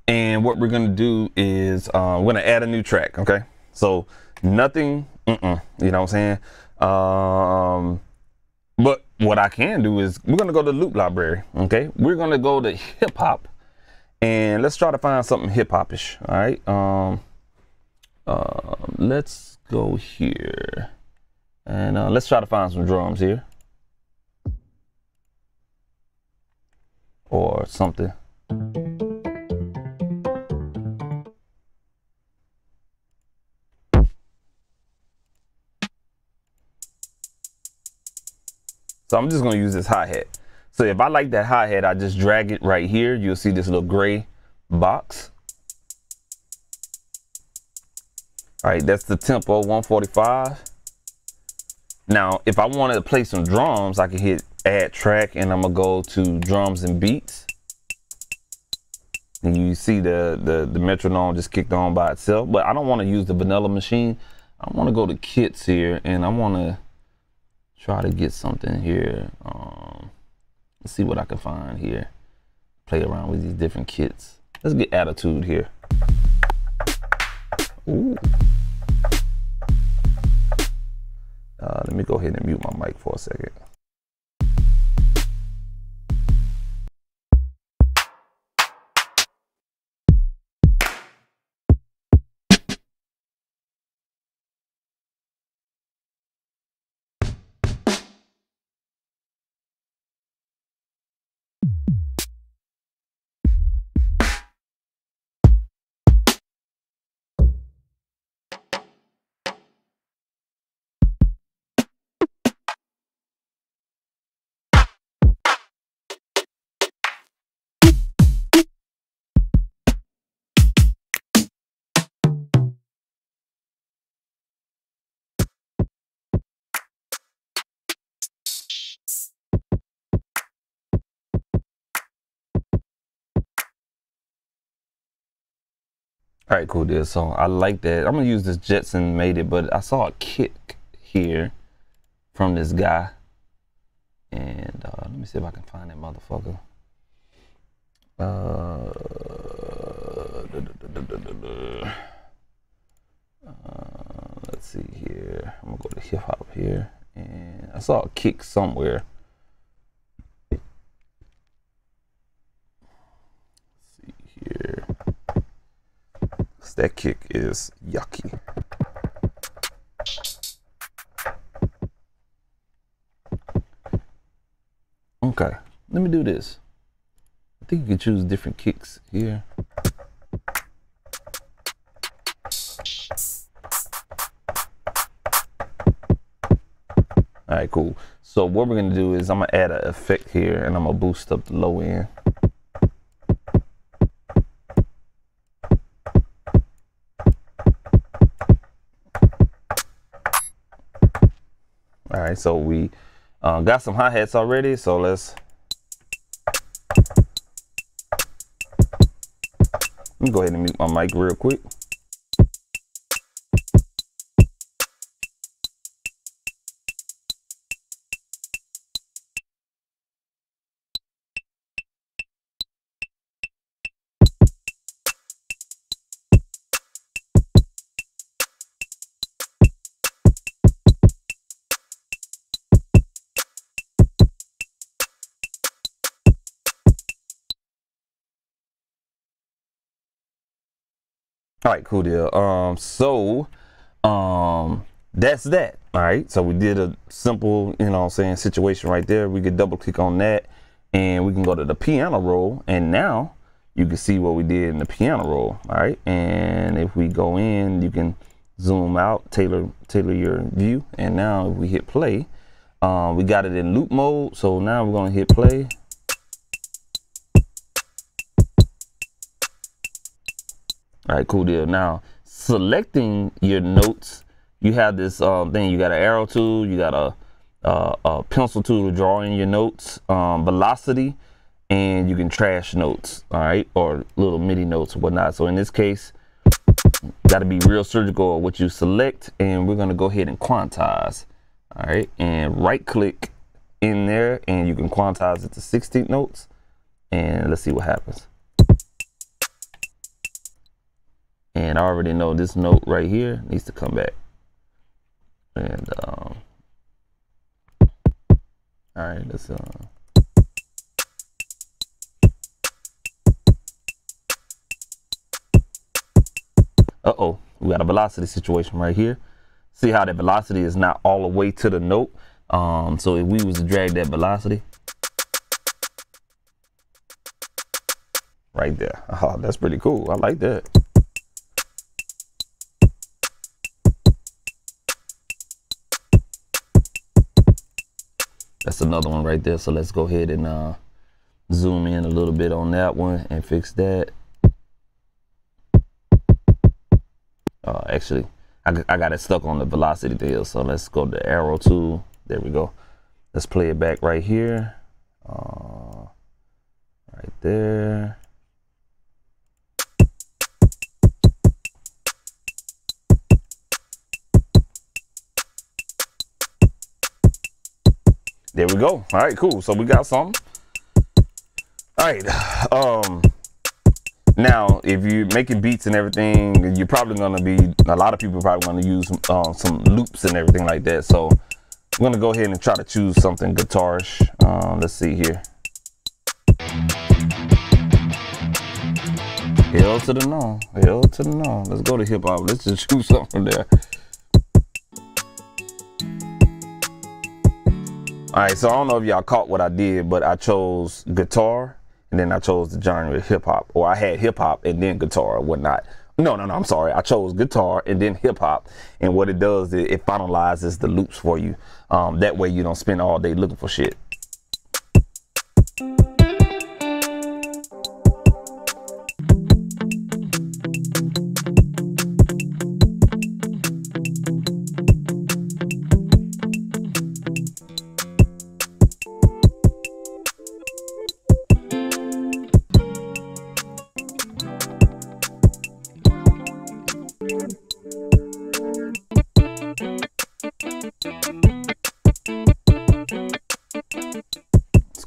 And what we're gonna do is uh, we're gonna add a new track, okay? So nothing, mm-mm, you know what I'm saying? Um, but what I can do is we're gonna go to Loop Library, okay? We're gonna go to Hip Hop and let's try to find something hip hop-ish, all right? Um, Uh, let's go here and uh, let's try to find some drums here or something. So I'm just going to use this hi-hat. So if I like that hi-hat, I just drag it right here. You'll see this little gray box. All right, that's the tempo, one forty-five. Now, if I wanted to play some drums, I can hit add track and I'm gonna go to drums and beats. And you see the, the, the metronome just kicked on by itself, but I don't wanna use the vanilla machine. I wanna go to kits here and I wanna try to get something here. Um, let's see what I can find here. Play around with these different kits. Let's get attitude here. Ooh. Uh, let me go ahead and mute my mic for a second. All right, cool deal. So I like that. I'm gonna use this Jetson Made It, but I saw a kick here from this guy. And uh, let me see if I can find that motherfucker. Uh, da, da, da, da, da, da. Uh, let's see here. I'm gonna go to hip hop here. And I saw a kick somewhere. Let's see here. That kick is yucky. Okay, let me do this. I think you can choose different kicks here. All right, cool. So what we're gonna do is I'm gonna add an effect here and I'm gonna boost up the low end. All right, so we uh, got some hi-hats already, so let's, let me go ahead and mute my mic real quick. All right, cool deal. Um, so um, that's that. All right, so we did a simple, you know what I'm saying, situation right there. We could double click on that and we can go to the piano roll, and now you can see what we did in the piano roll. All right, and if we go in, you can zoom out, tailor tailor your view, and now if we hit play, uh, we got it in loop mode. So now we're gonna hit play. All right, cool deal. Now selecting your notes, you have this um, thing. You got an arrow tool, you got a, a, a pencil tool to draw in your notes, um, velocity, and you can trash notes, all right, or little MIDI notes or whatnot. So in this case, got to be real surgical of what you select, and we're going to go ahead and quantize, all right, and right click in there, and you can quantize it to sixteenth notes, and let's see what happens. And I already know this note right here needs to come back. And um, all right, let's uh, uh oh, we got a velocity situation right here. See how that velocity is not all the way to the note. Um, so if we was to drag that velocity right there, oh, that's pretty cool. I like that. That's another one right there. So let's go ahead and uh, zoom in a little bit on that one and fix that. Uh, actually, I, I got it stuck on the velocity deal. So let's go to the arrow tool. There we go. Let's play it back right here. Uh, right there. There we go. All right, cool. So we got something. All right. Um, now, if you're making beats and everything, you're probably going to be, a lot of people are probably going to use uh, some loops and everything like that. So I'm going to go ahead and try to choose something guitarish. Uh, let's see here. Hell to the no. Hell to the no. Let's go to hip hop. Let's just choose something there. All right, so I don't know if y'all caught what I did, but I chose guitar and then I chose the genre of hip hop, or I had hip hop and then guitar or whatnot. No, no, no, I'm sorry. I chose guitar and then hip hop. And what it does is it finalizes the loops for you. Um, that way you don't spend all day looking for shit.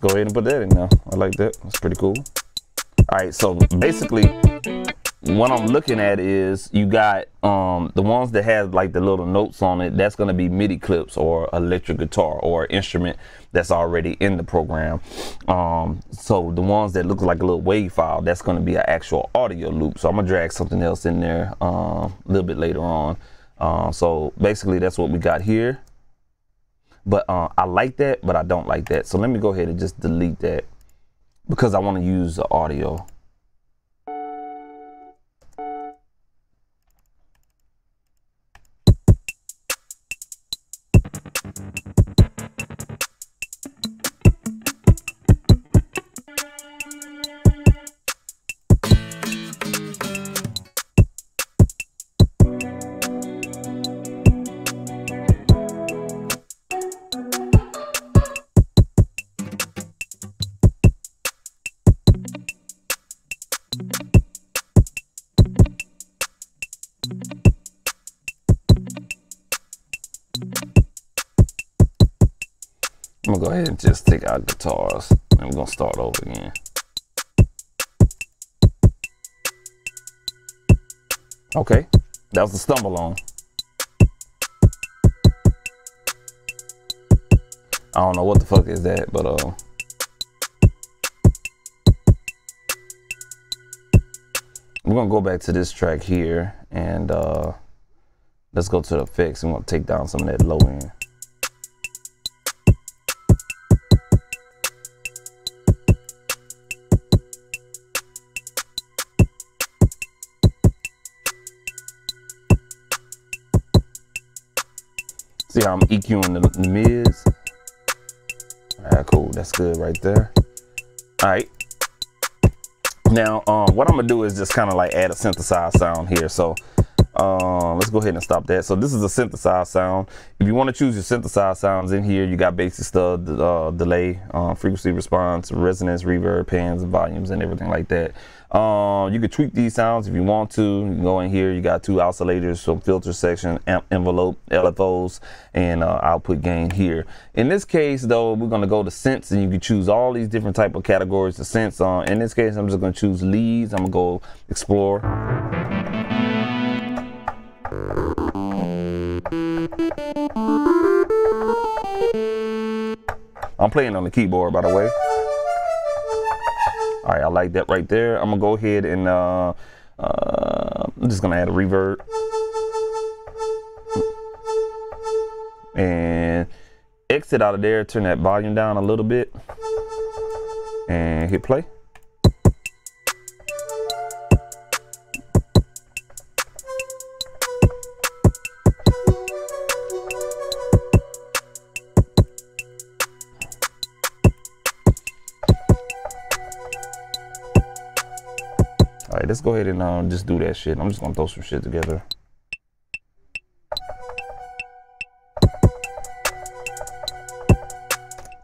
Go ahead and put that in now. I like that. That's pretty cool. All right, so basically what I'm looking at is you got um, the ones that have like the little notes on it. That's going to be MIDI clips or electric guitar or instrument that's already in the program. Um, so the ones that look like a little wave file, that's going to be an actual audio loop. So I'm going to drag something else in there um, a little bit later on. Uh, so basically that's what we got here. But uh, I like that, but I don't like that. So let me go ahead and just delete that because I want to use the audio. I'm gonna go ahead and just take out guitars and we're gonna start over again. Okay, that was the stumble on. I don't know what the fuck is that, but uh, we're gonna go back to this track here and uh, Let's go to the effects. I'm gonna take down some of that low end. See how I'm EQing the, the mids. All right, cool, that's good right there. All right. Now, um, what I'm gonna do is just kind of like add a synthesized sound here. So um, let's go ahead and stop that. So this is a synthesized sound. If you wanna choose your synthesized sounds in here, you got basic stuff, uh, delay, uh, frequency response, resonance, reverb, pans, volumes, and everything like that. Um, you can tweak these sounds if you want to. You can go in here, you got two oscillators, some filter section, amp envelope, L F Os, and uh, output gain here. In this case though, we're gonna go to synths, and you can choose all these different type of categories to synths. Uh, in this case, I'm just gonna choose leads. I'm gonna go explore. I'm playing on the keyboard, by the way. All right, I like that right there. I'm gonna go ahead and uh, uh, I'm just gonna add a reverb. And exit out of there, turn that volume down a little bit and hit play. Let's go ahead and uh, just do that shit. I'm just gonna throw some shit together.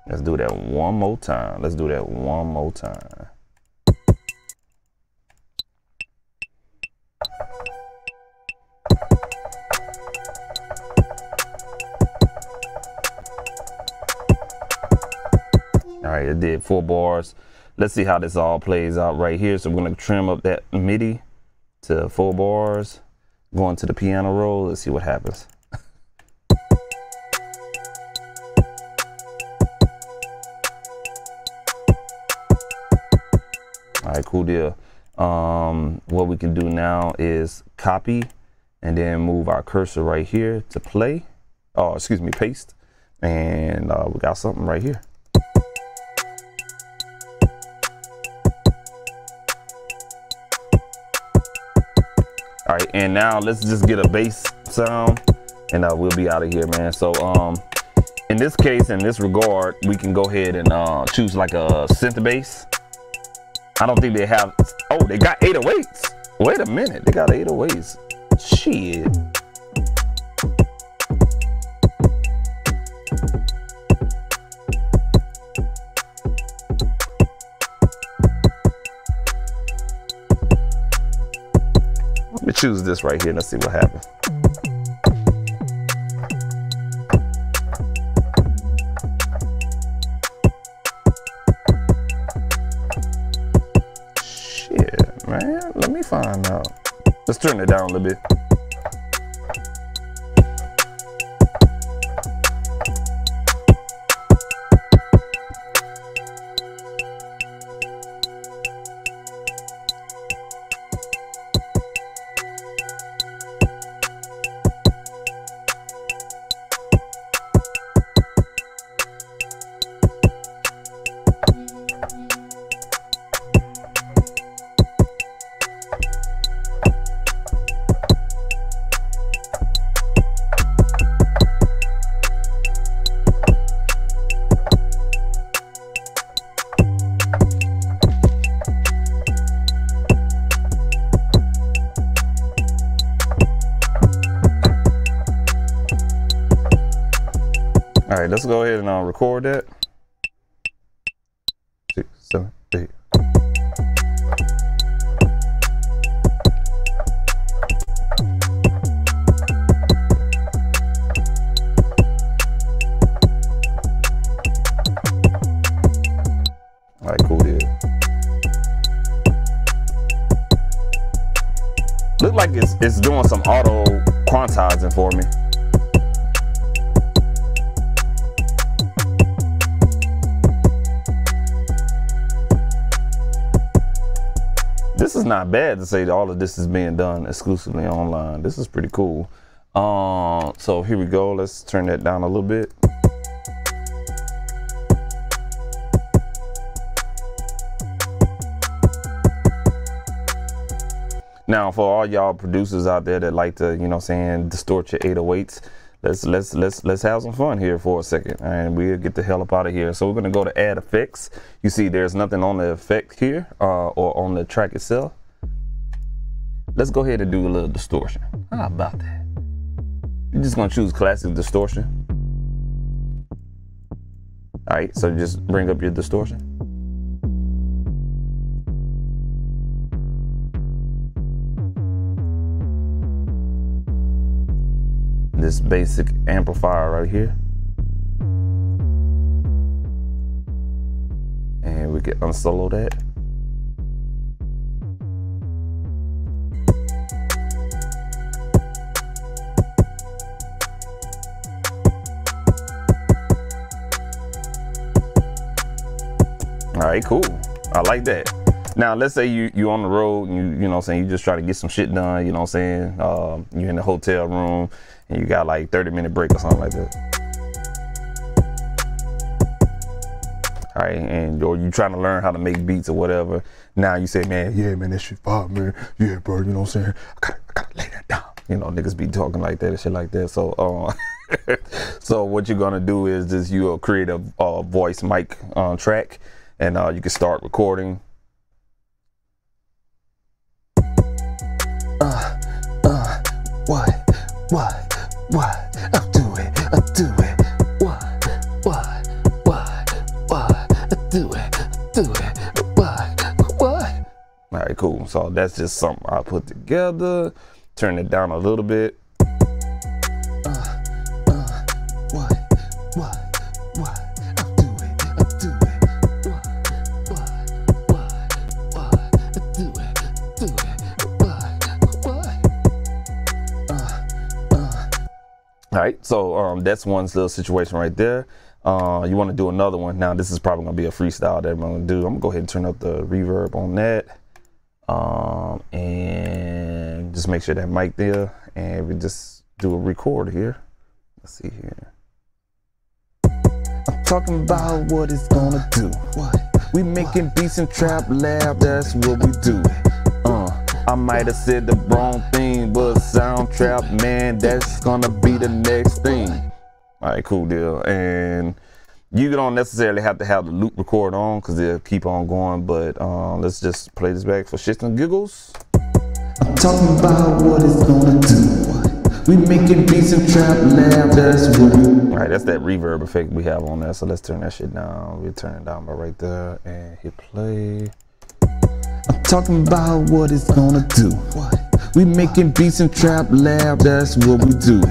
Let's do that one more time. Let's do that one more time. All right, it did four bars. Let's see how this all plays out right here. So we're gonna trim up that MIDI to four bars, going to the piano roll. Let's see what happens. All right, cool deal. Um, what we can do now is copy and then move our cursor right here to play. Oh, excuse me, paste. And uh, we got something right here. All right, and now let's just get a bass sound, and uh, we'll be out of here, man. So um, in this case, in this regard, we can go ahead and uh, choose like a synth bass. I don't think they have, oh, they got eight oh eights. Wait a minute, they got eight oh eights. Shit. Choose this right here. Let's see what happens. Shit, man. Let me find out. Let's turn it down a little bit. Let's go ahead and uh, record that. Six, seven, eight. All right, cool deal. Look like it's, it's doing some auto quantizing for me. This is not bad to say that all of this is being done exclusively online. This is pretty cool. Um, so here we go. Let's turn that down a little bit. Now, for all y'all producers out there that like to, you know, saying distort your eight oh eights, let's let's let's let's have some fun here for a second, and we'll get the hell up out of here. So we're gonna go to Add Effects. You see, there's nothing on the effect here uh, or on the track itself. Let's go ahead and do a little distortion. How about that? You're just gonna choose classic distortion. All right, so just bring up your distortion. This basic amplifier right here, and we can unsolo that. All right, cool. I like that. Now, let's say you you on the road and you, you know what I'm saying, you just try to get some shit done, you know what I'm saying? Uh, you're in the hotel room and you got like thirty minute break or something like that. All right, and or you trying to learn how to make beats or whatever. Now you say, man, yeah, man, that shit fire, man. Yeah, bro, you know what I'm saying? I gotta, I gotta lay that down. You know, niggas be talking like that and shit like that. So, uh, so what you're gonna do is just you'll create a, a voice mic uh, track, and uh, you can start recording. Uh, uh, what, what, what, I do it, I do it, what, what, what, what, I do it, I do it, what, what. All right, cool. So that's just something I put together. Turn it down a little bit. Uh, uh, what, what, what, I do it, I do it, what, what, what, what, I do it, do it. All right, so um, that's one little situation right there. Uh, you want to do another one. Now, this is probably going to be a freestyle that I'm going to do. I'm going to go ahead and turn up the reverb on that. Um, and just make sure that mic there. And we just do a record here. Let's see here. I'm talking about what it's going to do. What? We making beats in Trap Lab. That's what we do. Uh. I might have said the wrong thing, but Soundtrap, man, that's gonna be the next thing. All right, cool deal. And you don't necessarily have to have the loop record on because they'll keep on going, but um, let's just play this back for shits and giggles. I'm talking about what it's gonna do. We making beats and Trap Lab, that's what we do. All right, that's that reverb effect we have on there, so let's turn that shit down. We turn it down by right there and hit play. I'm talking about what it's gonna do. What? We making beats in Trap Lab, that's what we do.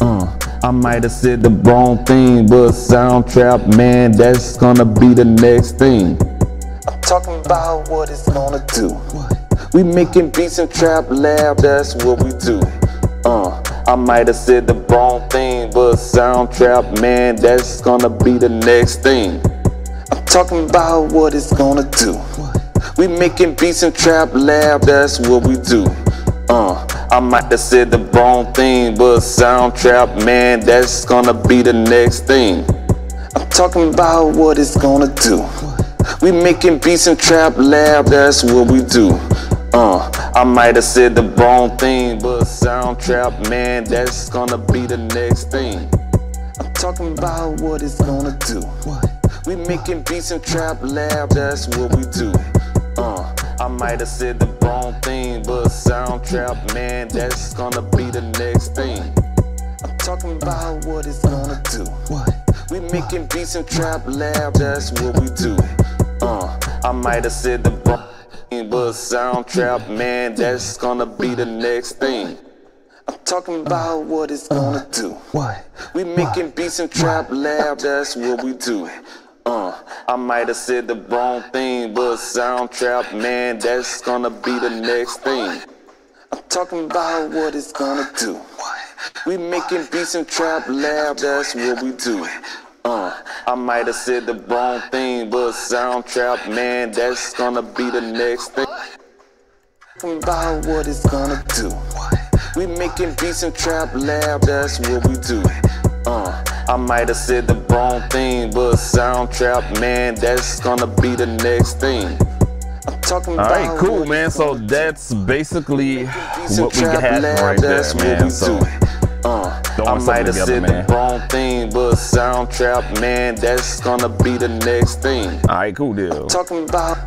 Uh, I might have said the wrong thing, but Soundtrap, man, that's gonna be the next thing. I'm talking about what it's gonna do. What? We making beats in Trap Lab, that's what we do. Uh, I might have said the wrong thing, but Soundtrap, man, that's gonna be the next thing. I'm talking about what it's gonna do. What? We making beats in Trap Lab, that's what we do. Uh, I might have said the wrong thing, but Soundtrap, man, that's gonna be the next thing. I'm talking about what it's gonna do. We making beats in Trap Lab, that's what we do. Uh, I might have said the wrong thing, but Soundtrap, man, that's gonna be the next thing. I'm talking about what it's gonna do. We making beats in Trap Lab, that's what we do. Uh, I might have said the wrong thing, but Soundtrap, man, that's gonna be the next thing. I'm talking about what it's gonna do. What? We making beats in Trap Lab, that's what we do. Uh, I might have said the wrong thing, but Soundtrap, man, that's gonna be the next thing. I'm talking about what it's gonna do. What? We making beats in Trap Lab, that's what we do. Uh, I might have said the wrong thing, but Soundtrap, man, that's gonna be the next thing. I'm talking about what it's gonna do. We making beats in Trap Lab, that's what we do. Uh, I might have said the wrong thing, but Soundtrap, man, that's gonna be the next thing. I'm talking about what it's gonna do. We making beats in Trap Lab, that's what we do. Uh, I might have said the wrong thing, but Soundtrap, man, that's gonna be the next thing. All right, cool, man. So that's basically what we had right there, man. So I might have said the wrong thing, but Soundtrap, man, that's gonna be the next thing. All right, cool deal. Talking about.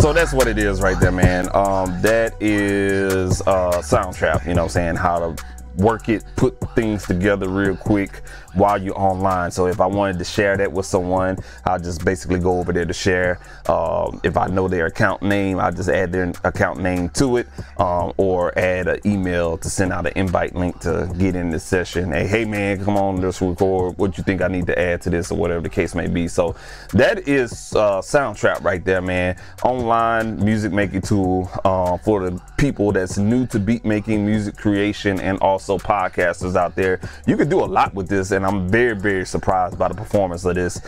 So that's what it is right there, man. Um, that is uh, Soundtrap. You know what I'm saying? How to work it, put things together real quick while you're online. So if I wanted to share that with someone, I'll just basically go over there to share. Uh, if I know their account name, I'll just add their account name to it, um, or add an email to send out an invite link to get in the session. Hey, hey man, come on, let's record. What you think I need to add to this or whatever the case may be. So that is uh, Soundtrap right there, man. Online music making tool uh, for the people that's new to beat making, music creation, and also So podcasters out there. You can do a lot with this, and I'm very, very surprised by the performance of this.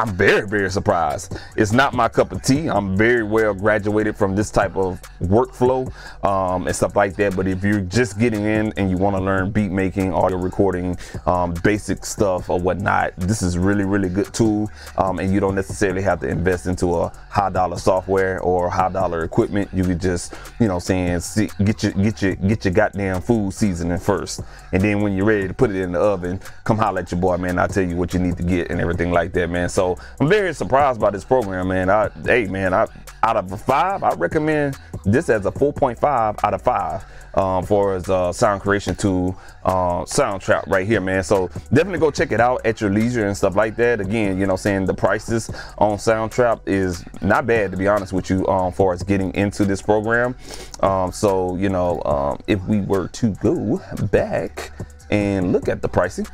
I'm very, very surprised. It's not my cup of tea. I'm very well graduated from this type of workflow um, and stuff like that. But if you're just getting in and you want to learn beat making, audio recording, um, basic stuff or whatnot, this is really, really good tool. Um, and you don't necessarily have to invest into a high dollar software or high dollar equipment. You could just, you know, saying see, get your get your get your goddamn food seasoning first, and then when you're ready to put it in the oven, come holler at your boy, man. I'll tell you what you need to get and everything like that, man. So I'm very surprised by this program, man. I, hey, man, I, out of five, I recommend this as a four point five out of five um, for as a sound creation tool, uh, Soundtrap right here, man. So definitely go check it out at your leisure and stuff like that. Again, you know, saying the prices on Soundtrap is not bad, to be honest with you, um, for us getting into this program. Um, so, you know, um, if we were to go back and look at the pricing,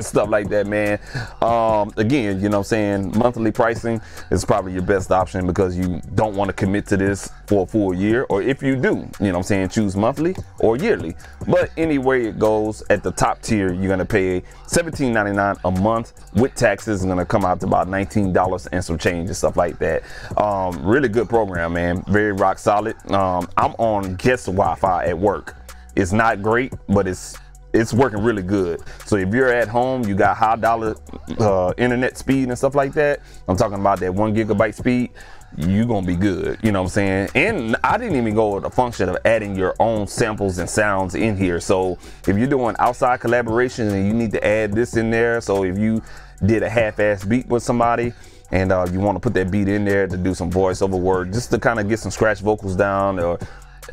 stuff like that, man. Um, again, you know what I'm saying, monthly pricing is probably your best option because you don't want to commit to this for a full year, or if you do, you know what I'm saying, choose monthly or yearly. But anywhere it goes, at the top tier, you're gonna pay seventeen ninety-nine a month with taxes, and gonna come out to about nineteen dollars and some change and stuff like that. Um, really good program, man, very rock solid. Um, I'm on guest Wi-Fi at work. It's not great, but it's It's working really good. So if you're at home, you got high dollar uh, internet speed and stuff like that. I'm talking about that one gigabyte speed. You're gonna be good, you know what I'm saying? And I didn't even go with the function of adding your own samples and sounds in here. So if you're doing outside collaboration and you need to add this in there, so if you did a half-ass beat with somebody, and uh, you wanna put that beat in there to do some voiceover work, just to kind of get some scratch vocals down or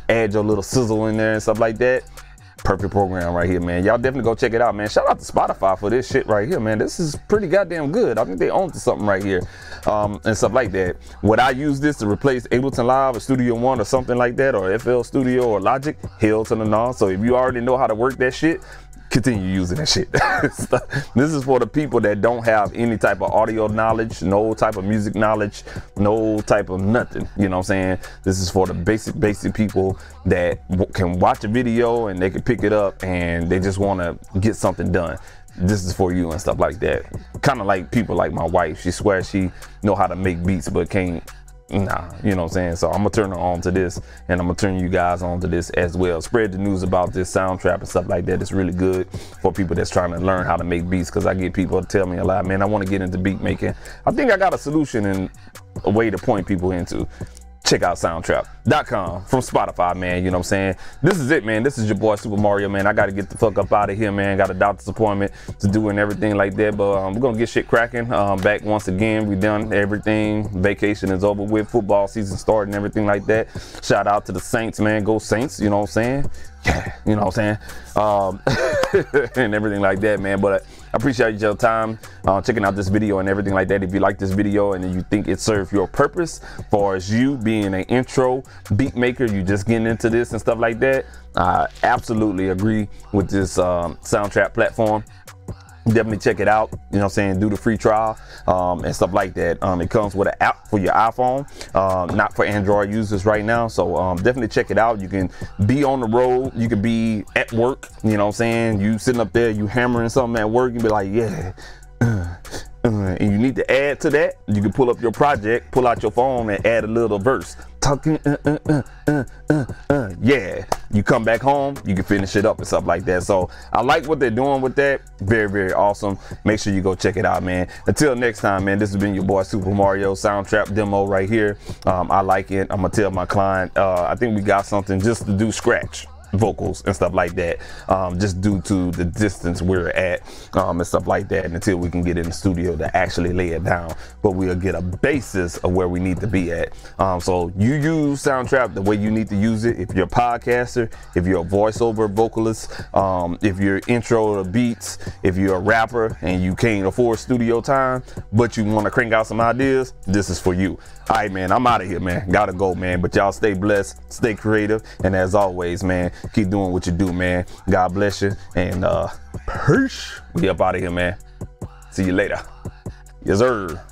add your little sizzle in there and stuff like that, perfect program right here, man. Y'all definitely go check it out, man. Shout out to Spotify for this shit right here, man. This is pretty goddamn good. I think they own to something right here, um, and stuff like that. Would I use this to replace Ableton Live or Studio One or something like that, or F L Studio or Logic? Hell to the no. So if you already know how to work that shit, continue using that shit. This is for the people that don't have any type of audio knowledge, no type of music knowledge, no type of nothing, you know what I'm saying? This is for the basic, basic people that can watch a video and they can pick it up and they just wanna get something done. This is for you and stuff like that. Kind of like people like my wife. She swears she know how to make beats but can't. Nah, you know what I'm saying? So I'm gonna turn her on to this, and I'm gonna turn you guys on to this as well. Spread the news about this Soundtrap and stuff like that. It's really good for people that's trying to learn how to make beats, because I get people to tell me a lot, man, I wanna get into beat making. I think I got a solution and a way to point people into. Check out soundtrap dot com from Spotify, man. You know what I'm saying? This is it, man. This is your boy, Super Mario, man. I got to get the fuck up out of here, man. Got a doctor's appointment to do and everything like that. But um, we're going to get shit cracking. Um, back once again. We done everything. Vacation is over with. Football season started and everything like that. Shout out to the Saints, man. Go Saints. You know what I'm saying? Yeah, you know what I'm saying? Um, and everything like that, man. But I appreciate your time uh, checking out this video and everything like that. If you like this video and you think it served your purpose, far as you being an intro beat maker, you just getting into this and stuff like that, I absolutely agree with this um, Soundtrap platform. Definitely check it out, you know what I'm saying, do the free trial um, and stuff like that. Um, it comes with an app for your iPhone, uh, not for Android users right now, so um, definitely check it out. You can be on the road, you can be at work, you know what I'm saying, you sitting up there, you hammering something at work, you be like, yeah, uh, uh, and you need to add to that, you can pull up your project, pull out your phone and add a little verse. talking, uh, uh, uh, uh, uh, uh, yeah. You come back home, you can finish it up and stuff like that. So I like what they're doing with that. Very, very awesome. Make sure you go check it out, man. Until next time, man, this has been your boy Super Mario Soundtrap demo right here. Um, I like it. I'm gonna tell my client, uh, I think we got something just to do scratch vocals and stuff like that, um, just due to the distance we're at, um, and stuff like that, and until we can get in the studio to actually lay it down, but we'll get a basis of where we need to be at. Um, so you use Soundtrap the way you need to use it. If you're a podcaster, if you're a voiceover vocalist, um, if you're intro to beats, if you're a rapper and you can't afford studio time, but you want to crank out some ideas, this is for you. All right, man, I'm out of here, man. Gotta go, man, but y'all stay blessed, stay creative, and as always, man, keep doing what you do, man. God bless you, and uh, peace. We up out of here, man. See you later. Yes, sir.